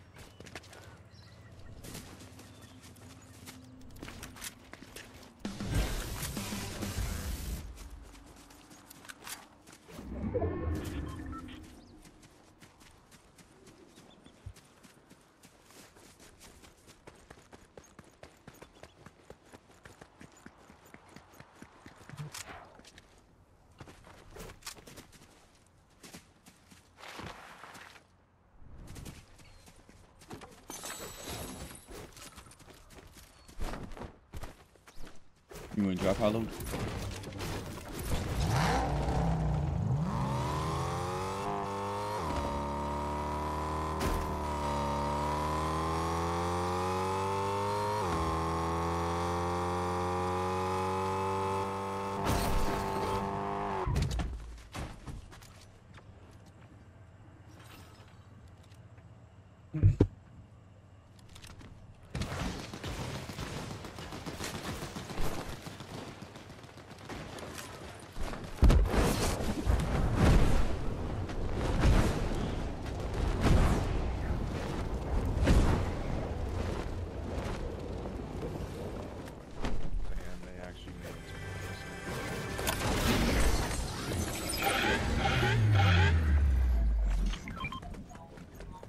You wanna drop Hollow?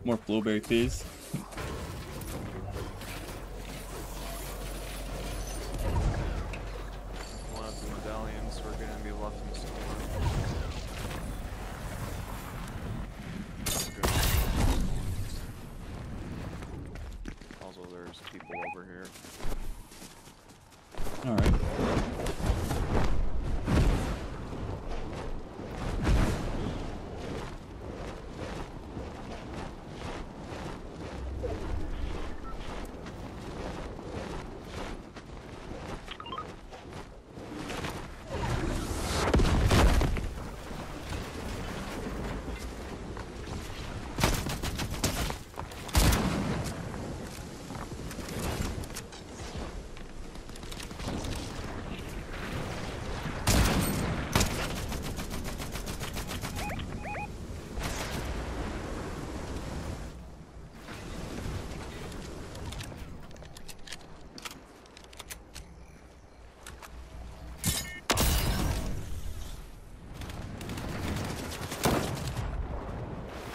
More blueberry fizz. One of the medallions we're gonna be left in the store. Also, there's people over here. All right.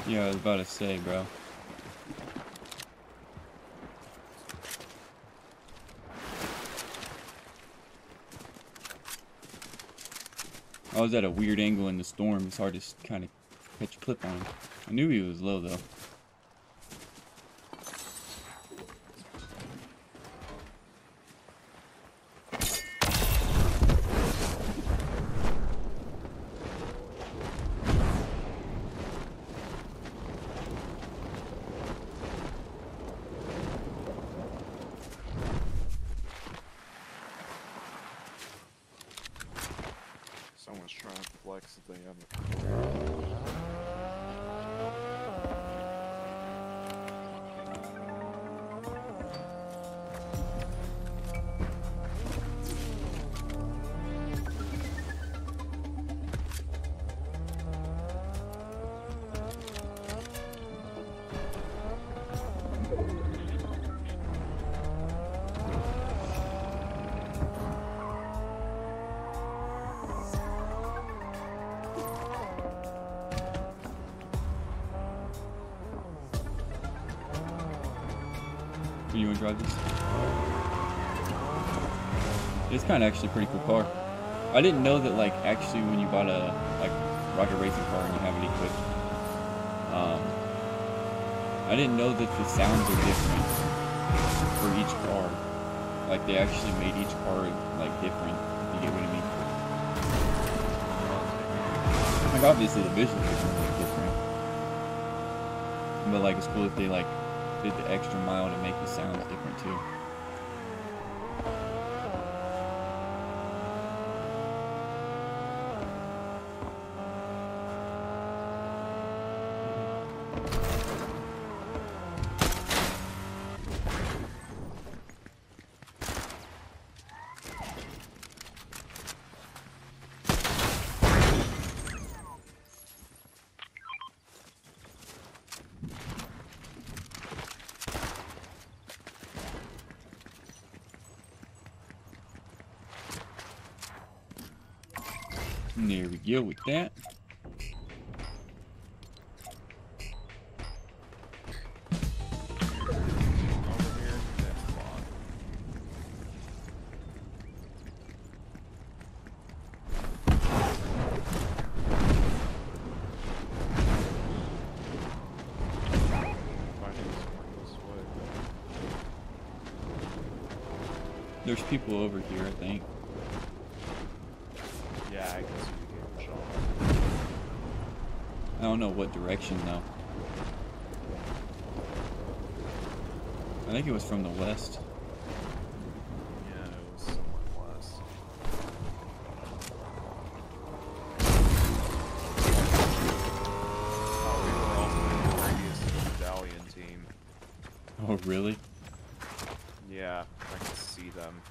Yeah, I was about to say, bro. I was at a weird angle in the storm. It's hard to kind of catch a clip on him. I knew he was low, though. You want to drive this? It's kind of actually a pretty cool car. I didn't know that, like, actually when you bought a, like, Rocket Racing car and you have it equipped, um, I didn't know that the sounds are different for each car. Like, they actually made each car, like, different, if you get what I mean. Like, obviously the visuals are like, different, but, like, it's cool that they, like, did the extra mile to make the sounds different too. There we go with that. There's people over here, I think. I don't know what direction though. I think it was from the west. Yeah, it was somewhere west. Oh, we were also in the radius of the medallion team. Oh, really? Yeah, I can see them.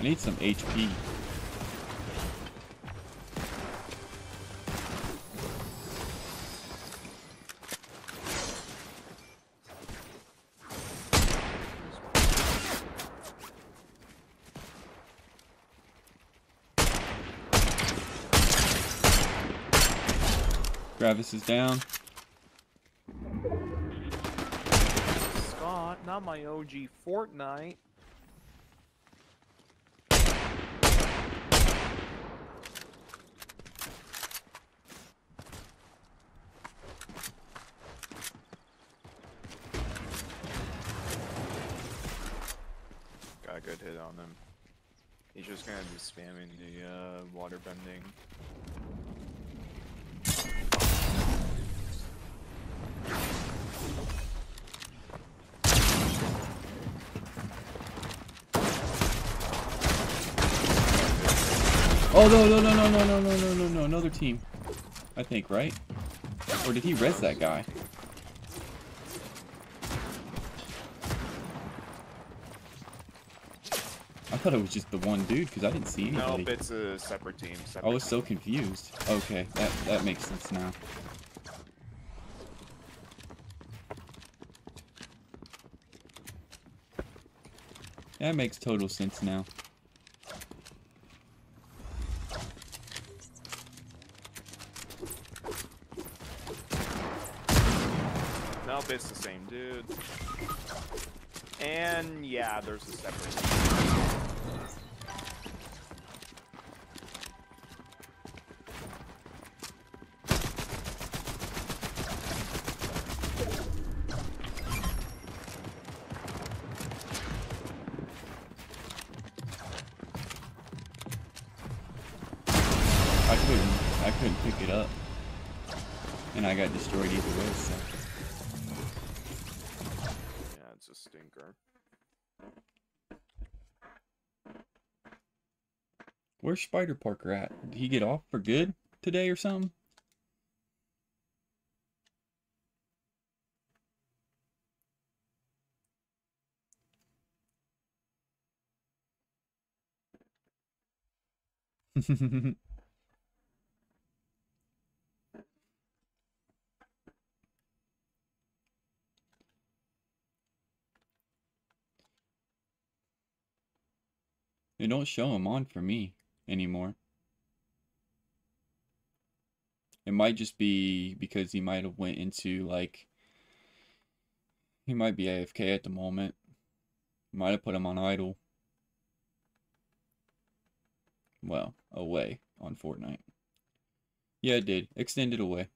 I need some H P. Travis is down. Scott, not my O G Fortnite. Spamming the uh, water bending. Oh no no no no no no no no no no! Another team, I think, right? Or did he res that guy? I thought it was just the one dude because I didn't see anybody. Nope, it's a separate team. Separate I was so confused. Okay, that, that makes sense now. That makes total sense now. Nope, it's the same dude. And yeah, there's a separate team. I got destroyed either way, so. Yeah, it's a stinker. Where's Spider Parker at? Did he get off for good today or something? They don't show them on for me anymore. It might just be because he might have went into like, he might be A F K at the moment. Might have put him on idle. Well, away on Fortnite. Yeah, it did. Extended away.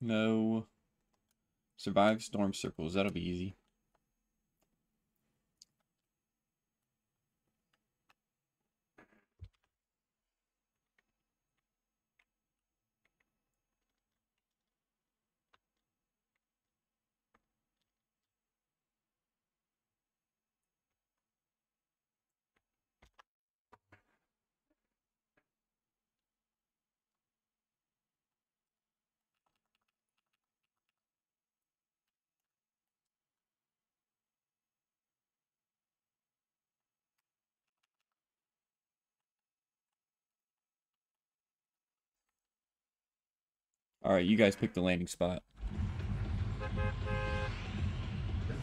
No. Survive storm circles. That'll be easy. All right, you guys pick the landing spot. If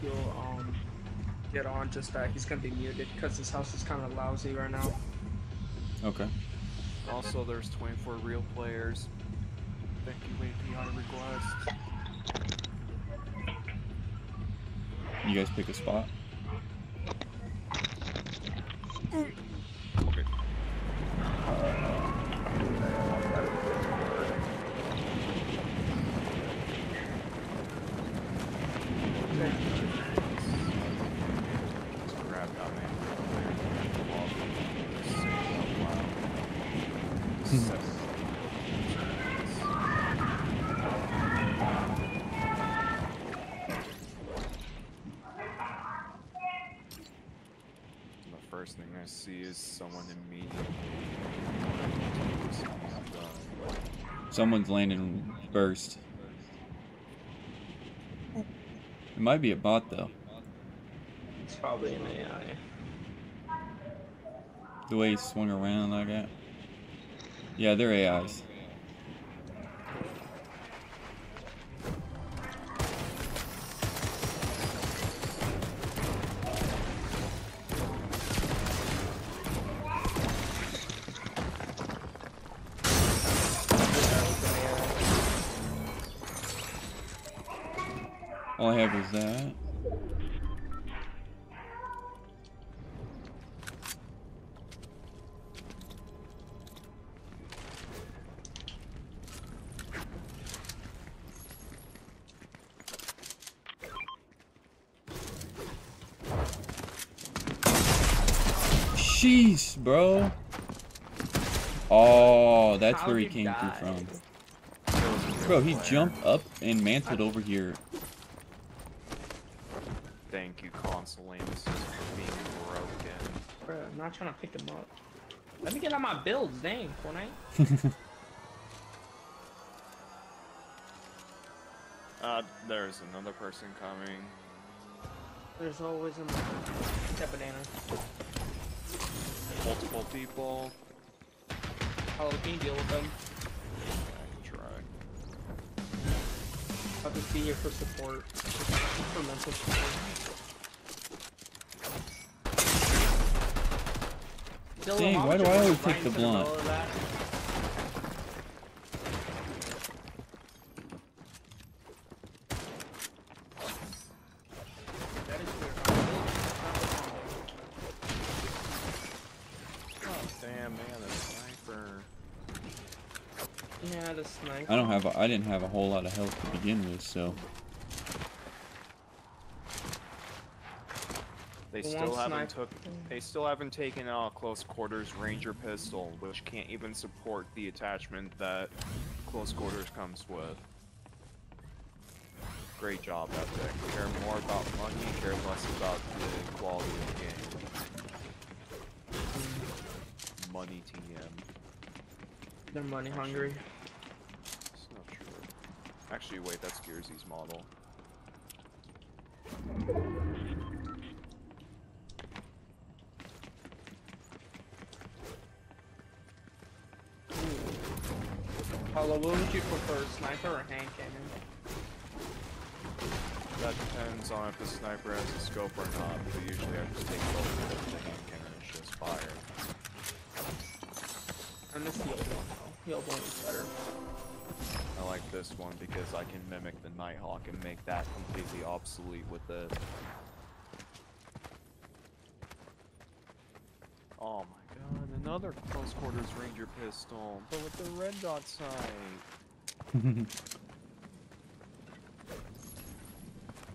you'll um, get on, just uh, he's gonna be muted because his house is kind of lousy right now. Okay. Also, there's twenty-four real players. Thank you, A P on request. You guys pick a spot. Mm. Okay. Someone's landing first. It might be a bot though. It's probably an A I. The way he swung around like that. Yeah, they're A Is. All I have is that. Sheesh, bro. Oh, that's How where he came die? through from. Bro, he player. jumped up and mantled I... over here. Thank you, console aim assist for being broken. Bro, I'm not trying to pick him up. Let me get on my builds, dang, Fortnite. Uh, there's another person coming. There's always another that banana. Multiple people. Oh, we can deal with them. Yeah, I can try. I'll just be here for support. For mental support. Dang, Dylan, why do I always take the blunt? I don't have. A, I didn't have a whole lot of health to begin with, so. They still haven't took. They still haven't taken a close quarters Ranger pistol, which can't even support the attachment that close quarters comes with. Great job, Epic. Care more about money, care less about the quality of the game. Money T M. They're money hungry. Actually, wait, that's Gearsy's model. Hollow, what would you prefer, sniper or hand cannon? That depends on if the sniper has a scope or not, but usually I just take both of the hand cannon and just fire. I miss the old one, though. The old one is better. I like this one because I can mimic the Nighthawk and make that completely obsolete with it. Oh my god, another close quarters Ranger pistol, but with the red dot sight.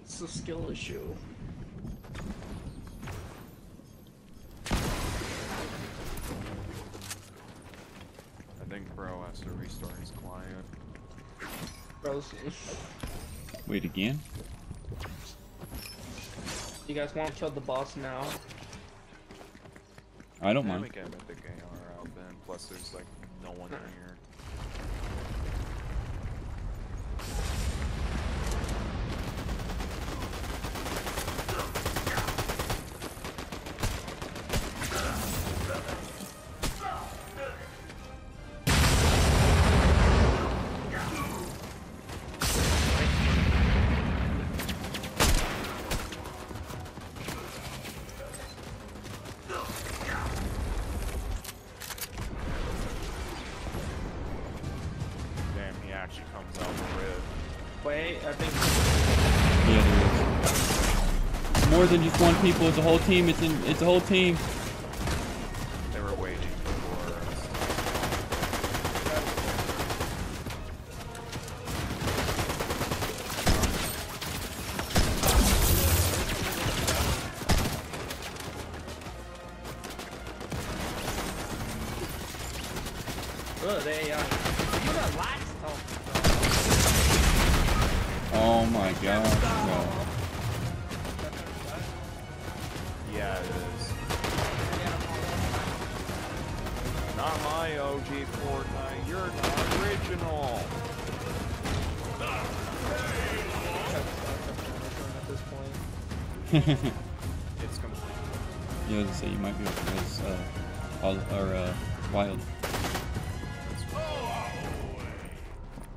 It's a skill issue. I think Bro has to restore his client. Wait again? You guys want to kill the boss now? I don't mind. We can make the game out then. Plus, there's like no one in here. Than just one people, it's a whole team, it's in it's a whole team. They were waiting for us. They uh Oh my god. Fortnite, you're not original. It's complete. Yeah, I was gonna say you might be able to miss uh, all, or uh, Wild.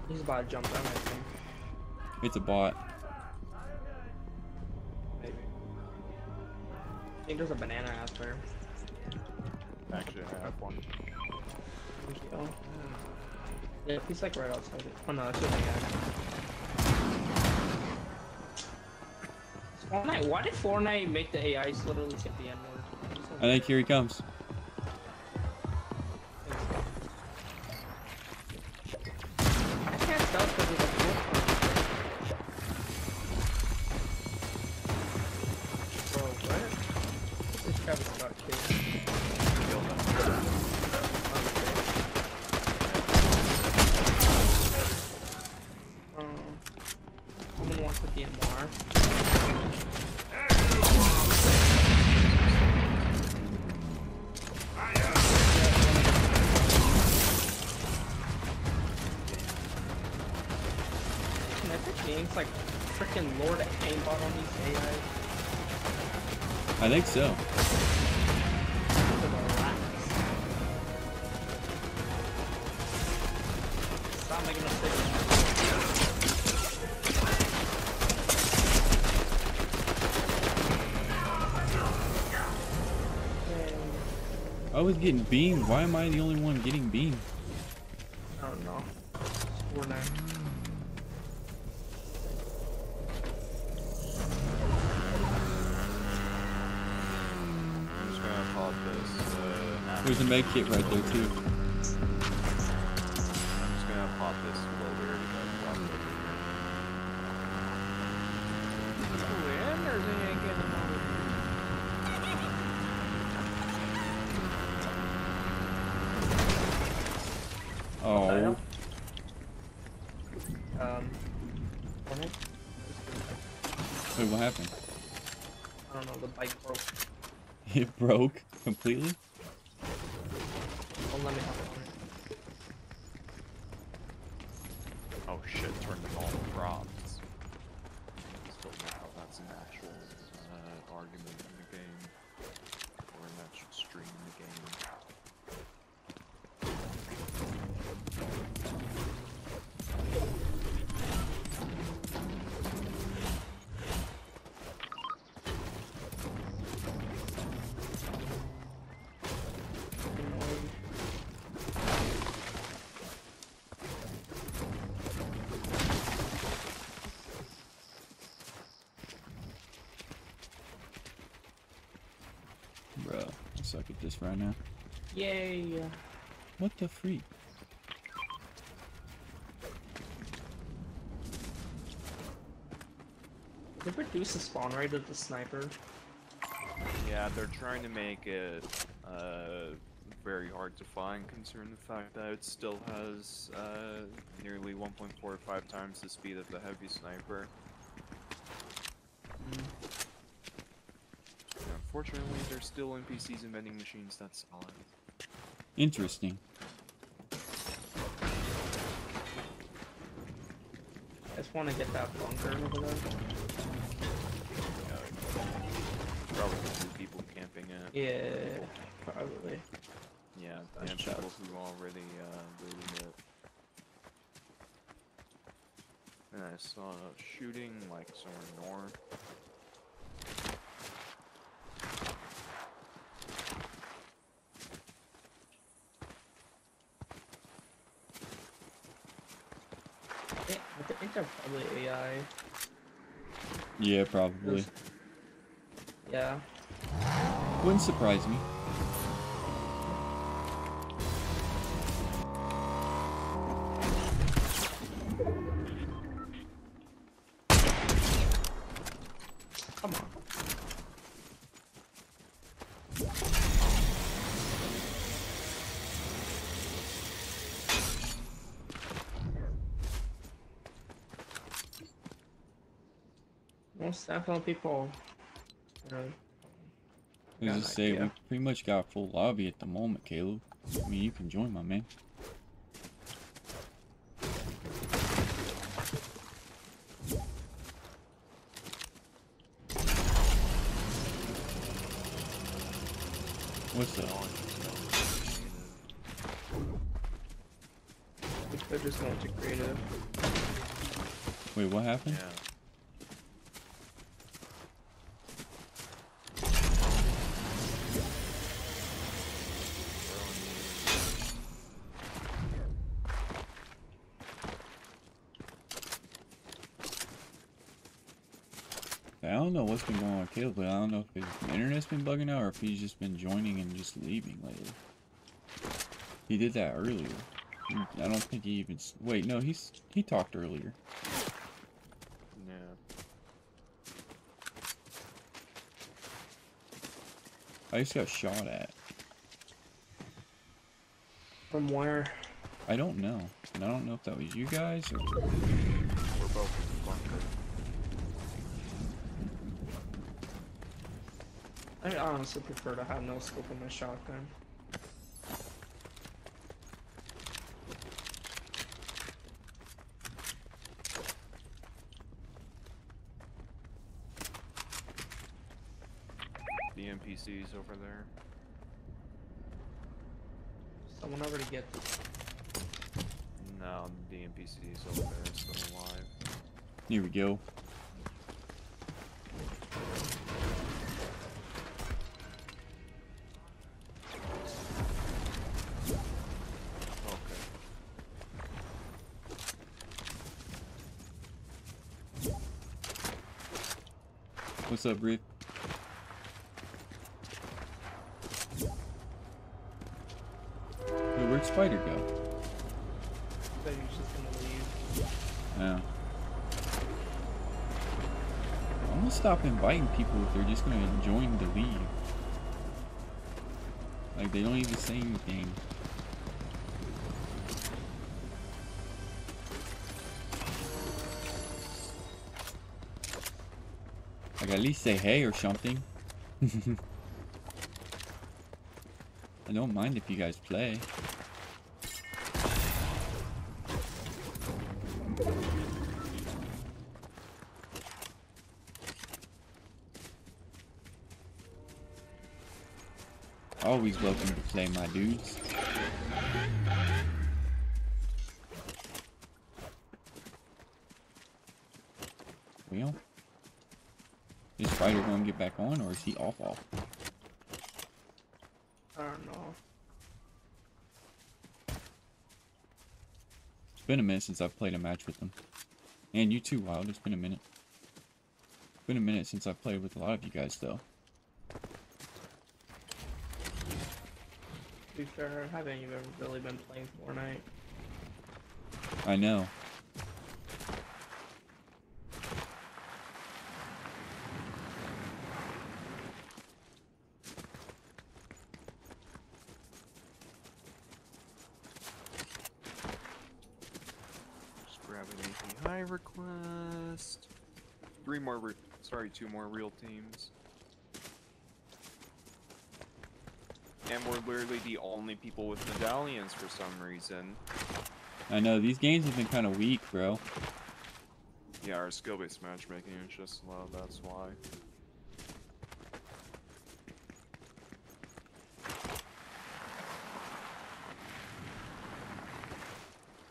He's about to jump down, I think. It's a bot. Maybe. I think there's a banana out there. Actually, I have one. Oh. Yeah, he's like right outside it. Oh no, that's just A I. Fortnite, why did Fortnite make the A Is literally skip the end word? I think here he comes. I can't tell because it's a cool. Bro, what? This Travis got killed. wants the D M R. Epic Games like freaking Lord Aimbot on these A Is. I think so. Stop making mistakes. I was getting beamed. Why am I the only one getting beamed? I don't know. We're not. I'm just gonna pop this. Uh, There's a med kit right there too. I'm just gonna pop this lower. Oh. Um. Wait, what happened? I don't know. The bike broke. It broke completely. Don't let me hop on it. Oh shit! Turned it all to props. Still now, that's an actual uh, argument in the game, or an actual stream in the game. Suck at this right now. Yay! What the freak? They reduce the spawn rate of the sniper. Yeah, they're trying to make it uh, very hard to find, considering the fact that it still has uh, nearly one point four five times the speed of the heavy sniper. Unfortunately, there's still N P Cs and vending machines that sell it. Interesting. I just want to get that bunker over there. Yeah, probably the people camping it. Yeah, probably. Yeah, and people who already uh, looted it. And I saw shooting like somewhere north. They're probably A I. Yeah, probably. Yeah. Wouldn't surprise me. Come on. Staff on people. Uh, I was just saying, we pretty much got full lobby at the moment, Caleb. I mean, you can join, my man. What's up? They're just going to creative. Wait, what happened? Yeah. What's been going on with Caleb, but I don't know if his internet's been bugging out or if he's just been joining and just leaving lately. He did that earlier. I don't think he even... Wait, no, he's he talked earlier. No. I just got shot at. From where? I don't know. And I don't know if that was you guys or... We're both in the bunker. I honestly prefer to have no scope on my shotgun. The N P Cs over there. Someone already get this. No, the N P Cs over there are still alive. Here we go. What's up, Reed? Wait, where'd Spider go? I thought he was just gonna leave. Yeah. I'm gonna stop inviting people if they're just gonna join the league. Like, they don't even say anything. Like, at least say hey or something. I don't mind if you guys play. Always welcome to play, my dudes. Well. Is Spider going to get back on, or is he off off? I don't know. It's been a minute since I've played a match with him. And you too, Wild. It's been a minute. It's been a minute since I've played with a lot of you guys, though. To be fair, I haven't even really been playing Fortnite. I know. Request three more re sorry two more real teams, and we're literally the only people with medallions for some reason. I know, these games have been kind of weak, bro. Yeah, our skill-based matchmaking is just low, that's why.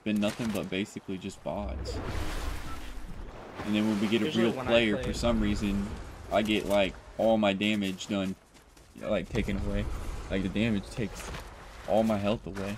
Been nothing but basically just bots. And then when we get a usually real player, for some reason, I get like all my damage done, like taken away. Like the damage takes all my health away.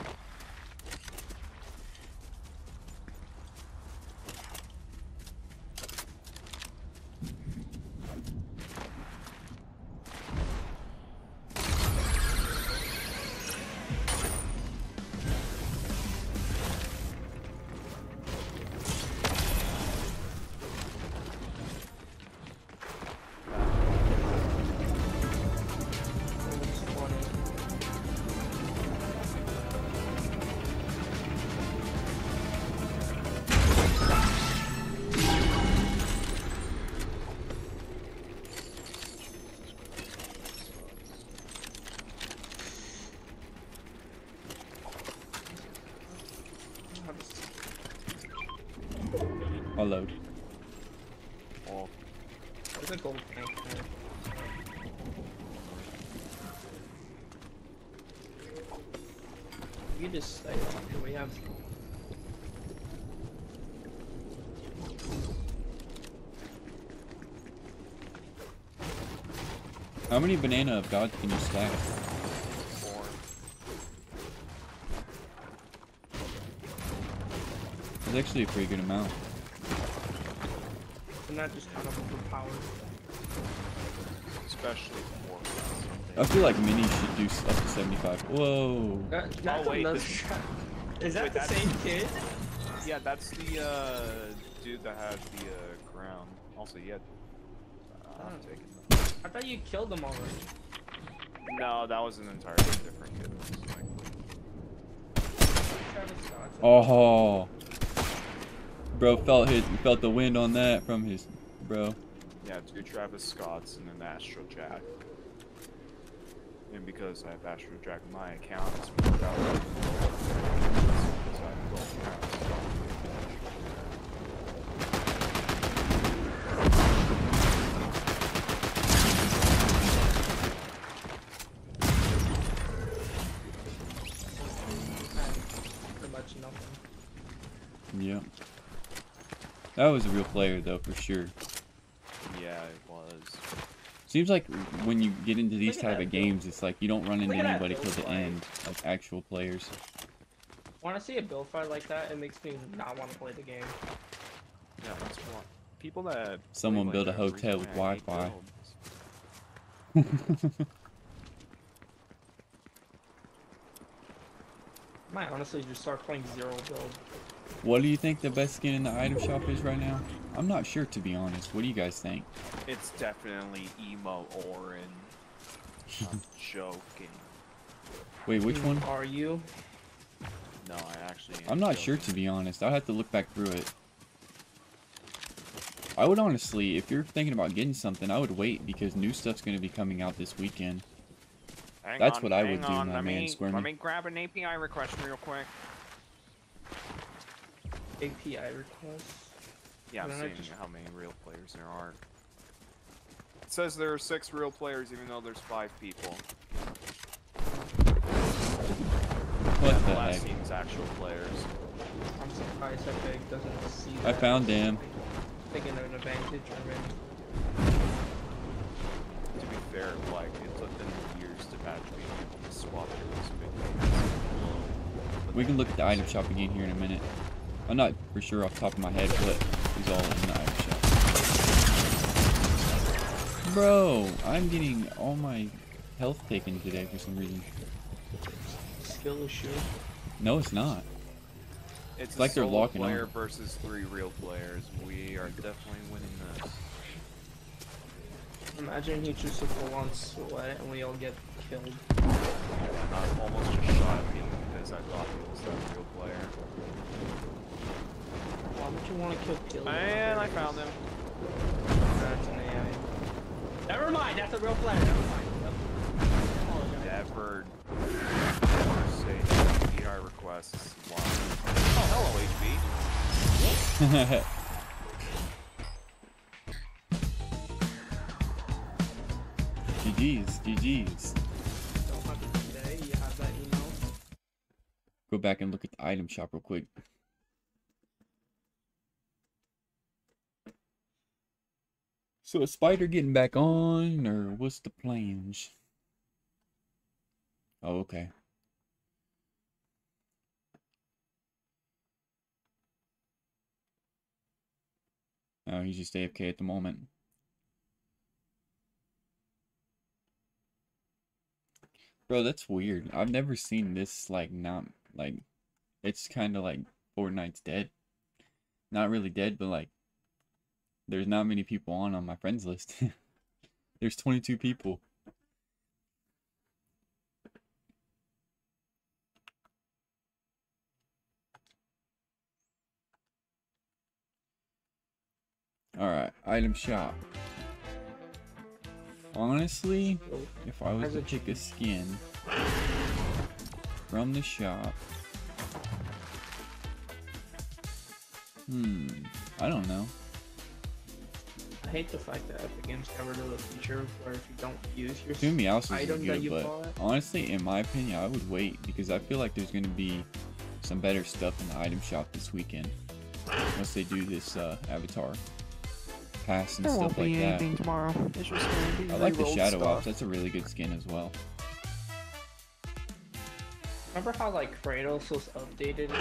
Load. Oh. There's a gold tank there. You just stay on. We have. How many banana of God can you stack? Four. That's actually a pretty good amount. Not just kind of overpowered. Especially for I feel like minis should do up to seventy-five. Whoa. That, that's oh, wait, this... Is that wait, the that's... same kid? Yeah, that's the uh, dude that had the uh, crown. Also, yeah. Uh, oh. I'm taking that. I thought you killed him already. No, that was an entirely different kid. Like... Oh. Bro felt his felt the wind on that from his bro. Yeah, two Travis Scotts and an Astral Jack. and because I have Astral Jack in my account, it's without so I can go around. Pretty much nothing. Yeah. That was a real player though, for sure. Yeah, it was. Seems like when you get into these type of games, it's like you don't run into anybody till the end, like actual players. When I see a build fight like that, it makes me not want to play the game. Yeah, that's what people that. Someone built a hotel with Wi-Fi. Might honestly just start playing zero build. What do you think the best skin in the item shop is right now? I'm not sure, to be honest. What do you guys think? It's definitely emo Orin. I'm joking. Wait, which one? Are you? No, I actually am I'm not joking. sure, to be honest. I'll have to look back through it. I would honestly, if you're thinking about getting something, I would wait because new stuff's going to be coming out this weekend. Hang That's on, what I would do, on. my let man, me, Squirmy. Let me grab an A P I request real quick. A P I requests? Yeah, I've seen just... how many real players there are. It says there are six real players even though there's five people. What yeah, the, the last heck? team's actual players. I'm surprised Epic doesn't see that. I found them. Thinking of an advantage, I mean. To be fair, like, it took them years to patch being able to swap through this big. We can look at the item shop again here in a minute. I'm not for sure off the top of my head, but he's all in the item shop. Bro, I'm getting all my health taken today for some reason. Skill issue? No, it's not. It's, it's like they're locking on. It's a player versus three real players. We are definitely winning this. Imagine he just a full-on sweat and we all get killed. I almost just shot him because I thought he was that real player. Why would you want to kill Caleb? Man, I found him. That's an A I. Never mind, that's a real player. Never mind. Never, never say that. P R requests. Why? Oh, hello, H B. G G's, G G's. Don't have it today. You have that email. Go back and look at the item shop real quick. So is Spider getting back on, or what's the plans? Oh, okay. Oh, he's just A F K at the moment. Bro, that's weird. I've never seen this, like, not, like, it's kind of like Fortnite's dead. Not really dead, but, like, there's not many people on on my friends list. There's twenty-two people. All right, item shop. Honestly, if I was to pick a skin from the shop, hmm, I don't know. I hate the fact that Epic Games ever do a feature where if you don't use your to me, also item good, that you but bought. Honestly, in my opinion, I would wait because I feel like there's going to be some better stuff in the item shop this weekend once they do this uh, Avatar pass and there stuff won't be like anything that. Tomorrow. It's just be I like the Shadow Ops. That's a really good skin as well. Remember how like Kratos was updated? And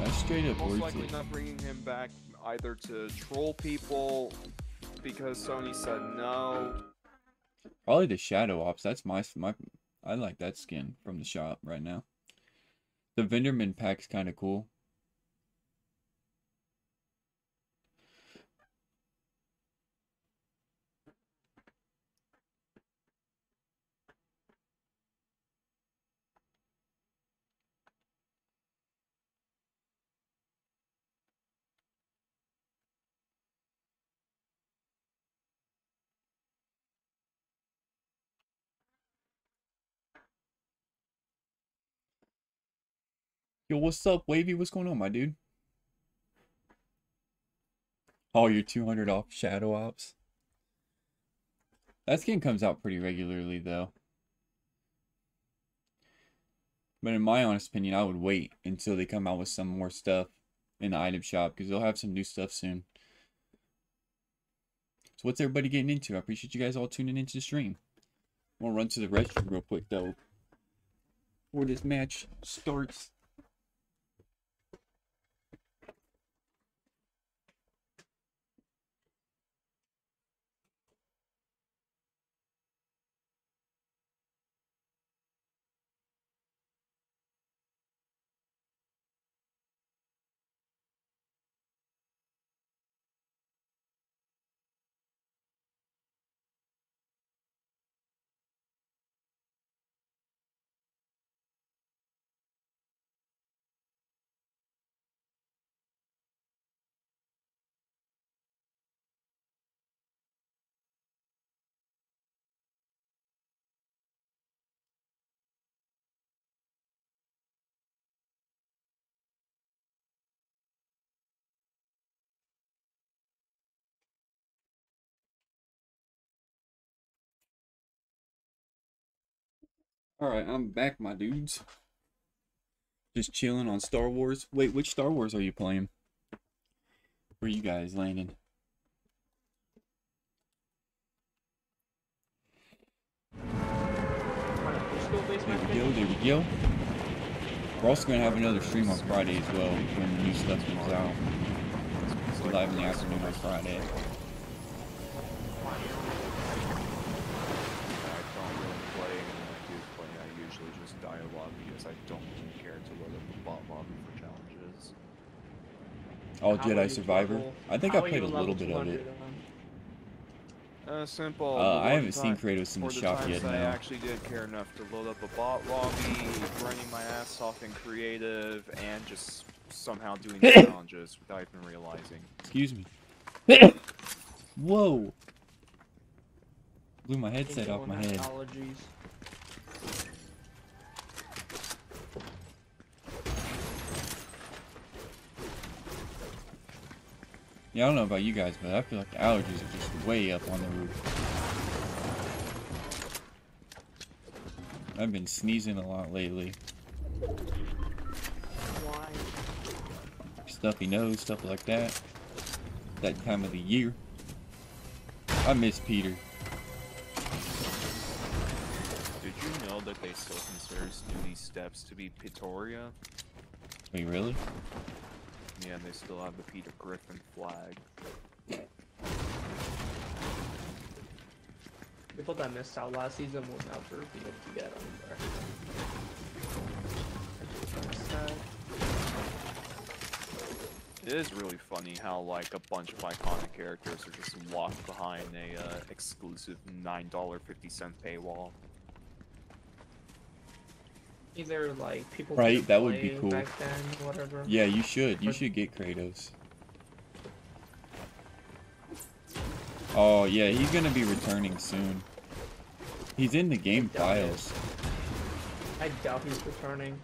that's straight up most likely not bringing him back. Either to troll people because Sony said no. Probably the Shadow Ops. That's my my. I like that skin from the shop right now. The Venderman pack's kind of cool. Yo, what's up, Wavy? What's going on, my dude? Oh, you're two hundred off Shadow Ops. That game comes out pretty regularly, though. But in my honest opinion, I would wait until they come out with some more stuff in the item shop, because they'll have some new stuff soon. So what's everybody getting into? I appreciate you guys all tuning into the stream. I'm going to run to the restroom real quick, though, before this match starts. Alright, I'm back, my dudes. Just chilling on Star Wars. Wait, which Star Wars are you playing? Where are you guys landing? There we go, there we go. We're also going to have another stream on Friday as well when the new stuff comes out. We're live in the afternoon on Friday. Oh, Jedi Survivor. I think I played a little bit of it. Uh, simple. Uh, I haven't seen Kratos in the shop yet now. I actually did care enough to load up a bot lobby, running my ass off in creative, and just somehow doing challenges without even realizing. Excuse me. Whoa. Blew my headset off my head. Allergies. Yeah, I don't know about you guys, but I feel like the allergies are just way up on the roof. I've been sneezing a lot lately. Why? Stuffy nose, stuff like that. That time of the year. I miss Peter. Did you know that they still consider Stevie's steps to be Pitoria? Wait, really? Yeah, and they still have the Peter Griffin flag. We thought that missed out last season, we'll now for being able to get on there. It is really funny how, like, a bunch of iconic characters are just locked behind a uh, exclusive nine dollar fifty cent paywall. Either like people right that would be cool back then, whatever. Yeah, you should you should get Kratos. Oh yeah, he's gonna be returning soon. He's in the game files. I doubt he's returning.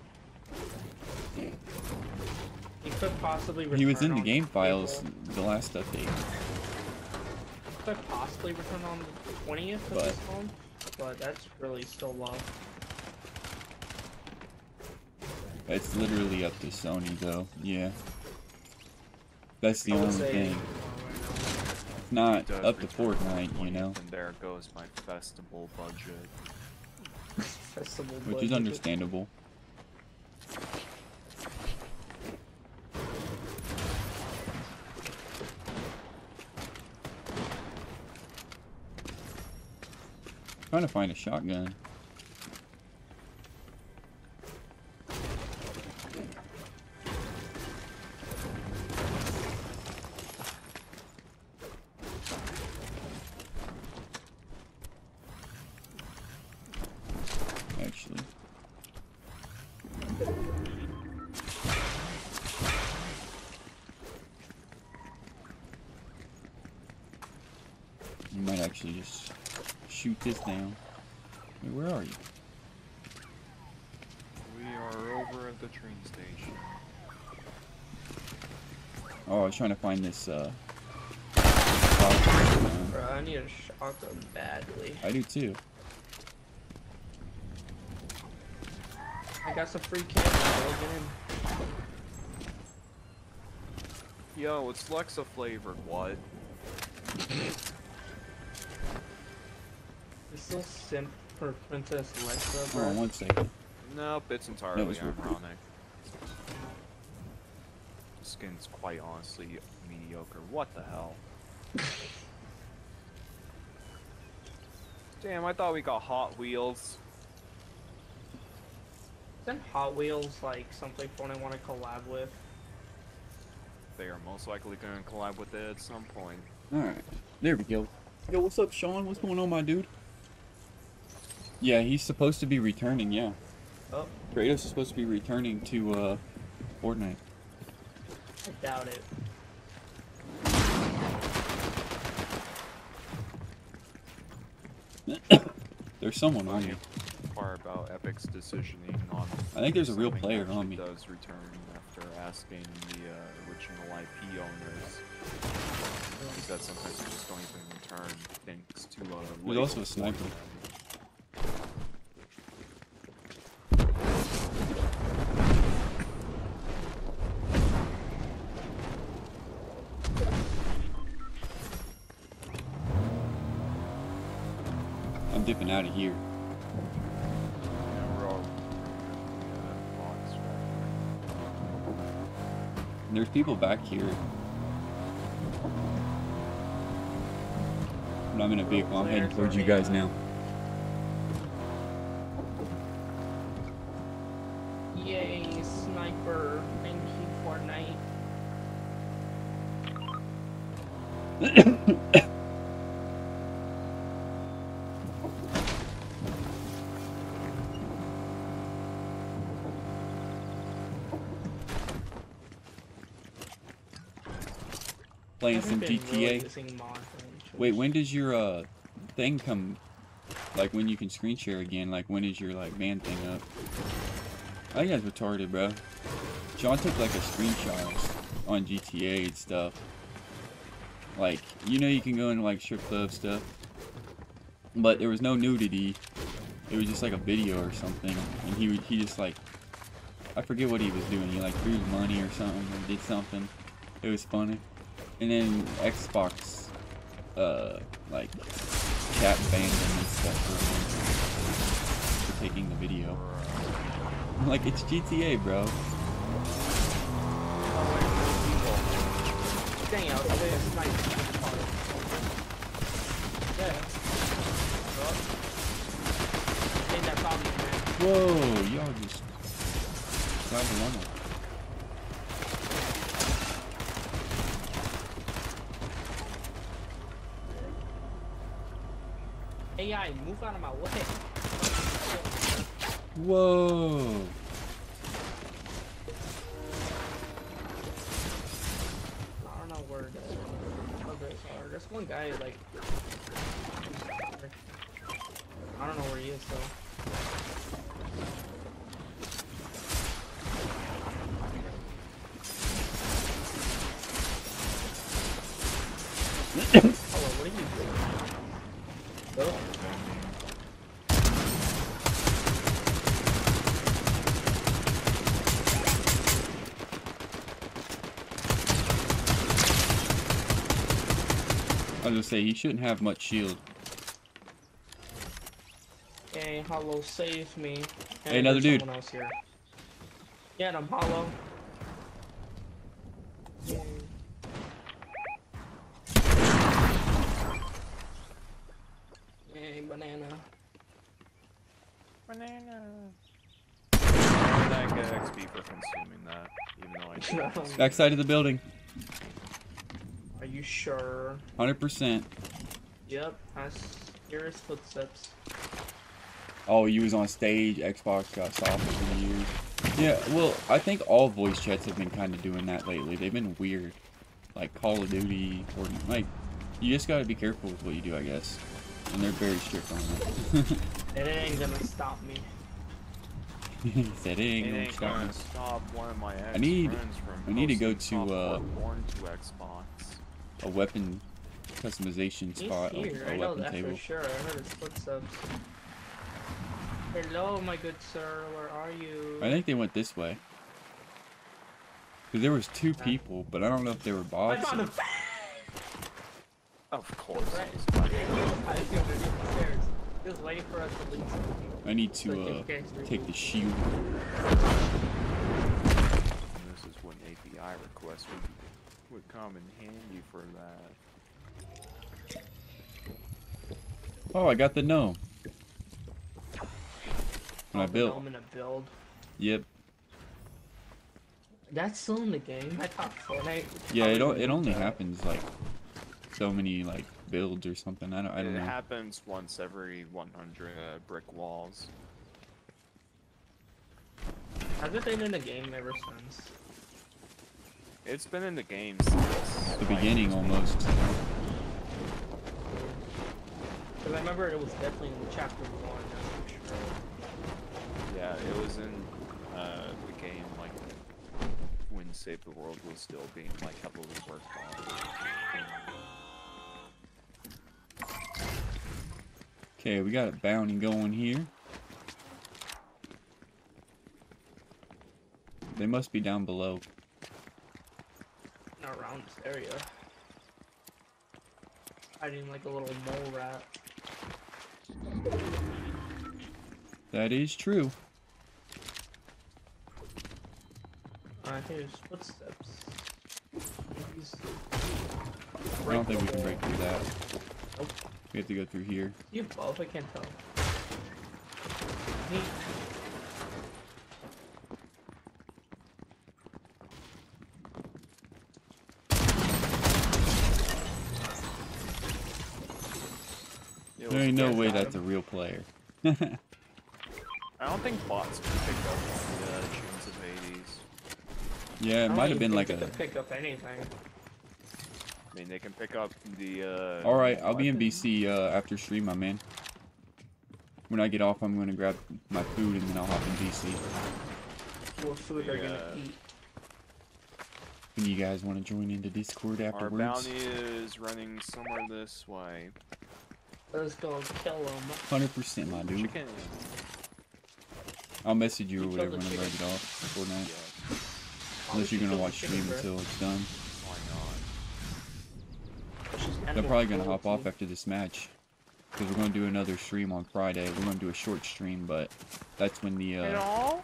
He could possibly return. He was in the game files the last update. He could possibly return on the twentieth of this month, but that's really still low. It's literally up to Sony, though. Yeah. That's the only thing. It's not up to Fortnite, you know? And there goes my festival budget. Festival budget. Which is understandable. I'm trying to find a shotgun. This down. Wait, where are you? We are over at the train station. Oh, I was trying to find this, uh... Bro, I need a shotgun badly. I do too. I got some free candy, Logan. Yo, it's Lexa flavored, what? It's still simp for Princess Lexa, bro. Hold on one second. Nope, it's entirely no, it's ironic. The skin's quite honestly mediocre. What the hell? Damn, I thought we got Hot Wheels. Isn't Hot Wheels like something fun I want to collab with? They are most likely going to collab with it at some point. Alright, there we go. Yo, what's up, Sean? What's going on, my dude? Yeah, he's supposed to be returning, yeah. Oh. Kratos is supposed to be returning to uh, Fortnite. I doubt it. There's someone on you. Far about Epic's decision on. I think there's a real player on me. Does return after asking the uh, original I P owners. Is that sometimes they just don't even return thanks to. Uh, There's also a sniper. Dipping out of here. And there's people back here. But I'm in a vehicle. I'm heading towards you guys now. Yay, sniper! Thank you, Fortnite. Playing some G T A. Wait, when does your uh thing come? Like when you can screen share again? Like when is your like man thing up? I think that's retarded, bro. John took like a screenshot on G T A and stuff. Like you know you can go into like strip club stuff, but there was no nudity. It was just like a video or something, and he would, he just like I forget what he was doing. He like threw money or something or did something. It was funny. And then Xbox, uh, like, chat banned them and stuff for taking the video. I'm like, it's G T A, bro. Dang, I was going to snipe. Yeah. Whoa, y'all just got the one up. A I, move out of my way. Whoa. I don't know where others are. There's one guy, like... I don't know where he is, though. Hello, what are you doing? Oh. I was gonna say, he shouldn't have much shield. Hey, Hollow, save me. And hey, another dude. Else here. Yeah, and I'm Hollow. Yeah. Banana. Banana. I get X P for consuming that, even though I didn't. Backside of the building. Are you sure? one hundred percent. Yep, I hear his footsteps. Oh, you was on stage, Xbox got soft for you. Yeah, well, I think all voice chats have been kind of doing that lately. They've been weird. Like Call of Duty, or like, you just gotta be careful with what you do, I guess. And they're very strict on that. It ain't gonna stop me. He said it ain't, it ain't gonna, gonna stop one of my ex I need, from I need to go to, uh, born to Xbox. A weapon customization spot. He's here. A, a I know that table. For sure. I heard his footsteps. Hello, my good sir. Where are you? I think they went this way. Cause there was two people, but I don't know if they were bots. I found him. Of course. I need to uh, take the shield. This is what an A P I request would, would come in handy for that. Oh, I got the gnome. When I build. I'm gonna build. Yep. That's still in the game. I thought Fortnite. Yeah, it it only happens like so many like builds or something. I don't I don't know. It happens once every one hundred uh, brick walls. Has it been in the game ever since? It's been in the game since the beginning almost. Because I remember it was definitely in chapter one. I'm sure. Yeah, it was in uh, the game like. When Save the World was still being like heavily worked on. Okay, we got a bounty going here. They must be down below. Not around this area. Hiding like a little mole rat. That is true. I think there's footsteps. I don't think we can break through that. Nope. We have to go through here. You have both, I can't tell. Neat. There ain't no way that's a real player. I don't think bots can pick up on the tunes of Hades. Yeah, it might have been like a. They can pick up anything. I mean, they can pick up the. Uh, All right, I'll weapon. Be in B C uh, after stream, my man. When I get off, I'm gonna grab my food and then I'll hop in B C. What food are you gonna eat? And you guys want to join into Discord afterwards? Our bounty is running somewhere this way. Let's go kill him. one hundred percent, my dude. Chicken. I'll message you, you or whatever when I break it off before night. Yeah. Unless you're gonna watch stream until it's done. Why not? They're probably gonna hop off after this match, because we're gonna do another stream on Friday. We're gonna do a short stream, but that's when the uh,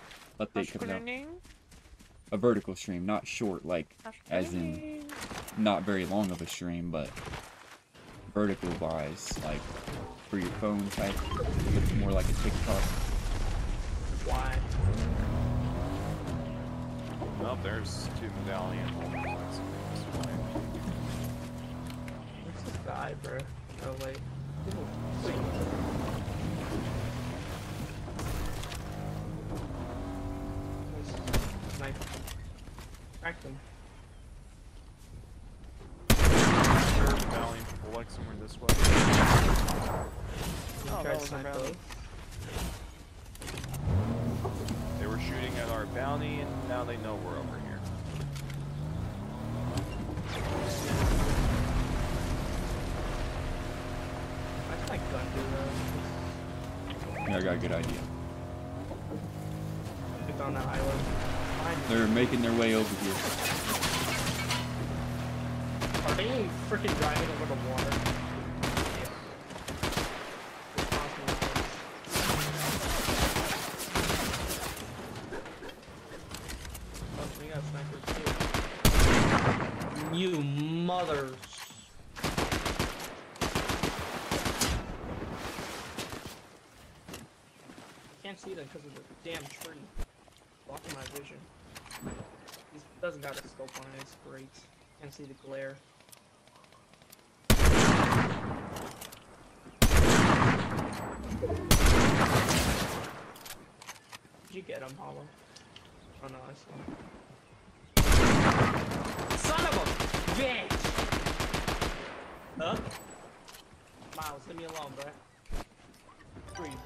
update comes out. A vertical stream, not short, like as in not very long of a stream, but vertical wise, like for your phone type. It's more like a TikTok. Why? Well, there's two medallion holders. Where's this guy, bro? Oh, wait. Wait. There's a knife. Crack them. Sure, medallion people like somewhere this way. Oh, that was a medallion. They were shooting at our bounty, and now they know we're over here. I just like gun do that. Yeah, I got a good idea. It's on that island. They're making their way over here. Are they freaking driving over the water? You mothers. Can't see them because of the damn tree. Blocking my vision. He doesn't got a scope on it, it's great. Can't see the glare. Did you get him, Hollow? Oh no, I saw him. Son of a bitch! Huh? Miles, leave me alone, bro. Breathe.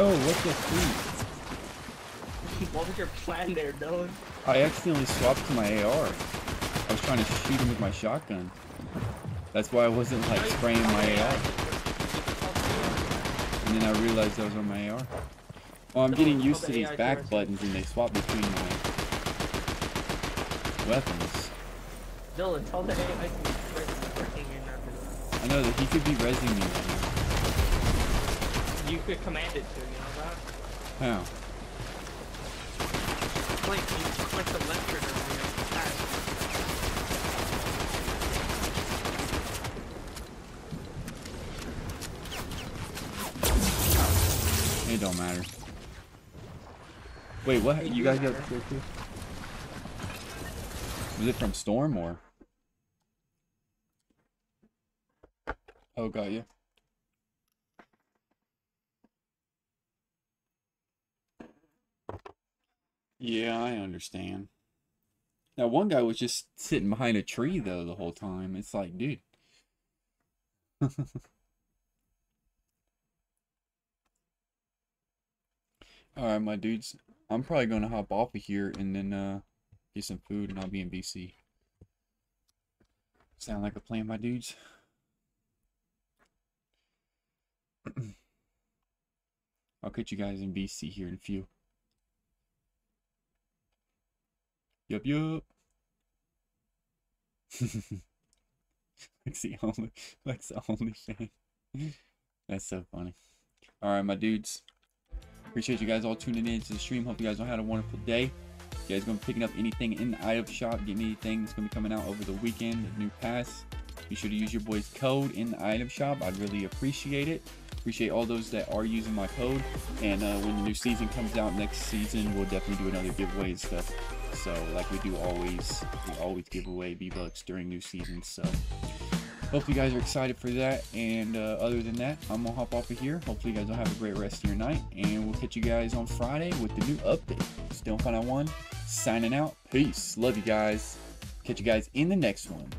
Bro, what's your speed? What was your plan there, Dylan? I accidentally swapped to my A R. I was trying to shoot him with my shotgun. That's why I wasn't like spraying my A R. And then I realized I was on my A R. Well, I'm getting used to these back buttons and they swap between my weapons. Dylan, tell the A I to spray freaking in. I know that he could be rezzing me right now. You could command it to, you know that? How? Click, you click the left trigger. It don't matter. Wait, what? You guys got killed too? Was it from Storm or? Oh, got you. Yeah, I understand. Now, one guy was just sitting behind a tree, though, the whole time. It's like, dude. Alright, my dudes, I'm probably going to hop off of here and then uh, get some food and I'll be in B C. Sound like a plan, my dudes? I'll catch you guys in B C here in a few. Yup, yup. That's the only, that's the only thing. That's so funny. Alright, my dudes. Appreciate you guys all tuning in to the stream. Hope you guys all had a wonderful day. You guys gonna be picking up anything in the item shop, getting anything that's gonna be coming out over the weekend, the new pass. Be sure to use your boy's code in the item shop. I'd really appreciate it. Appreciate all those that are using my code. And uh, when the new season comes out next season, we'll definitely do another giveaway and stuff. So like we do always, we always give away V-Bucks during new seasons. So hope you guys are excited for that, and uh, other than that, I'm gonna hop off of here. Hopefully you guys will have a great rest of your night, and we'll catch you guys on Friday with the new update. Stone Final One signing out. Peace. Love you guys. Catch you guys in the next one.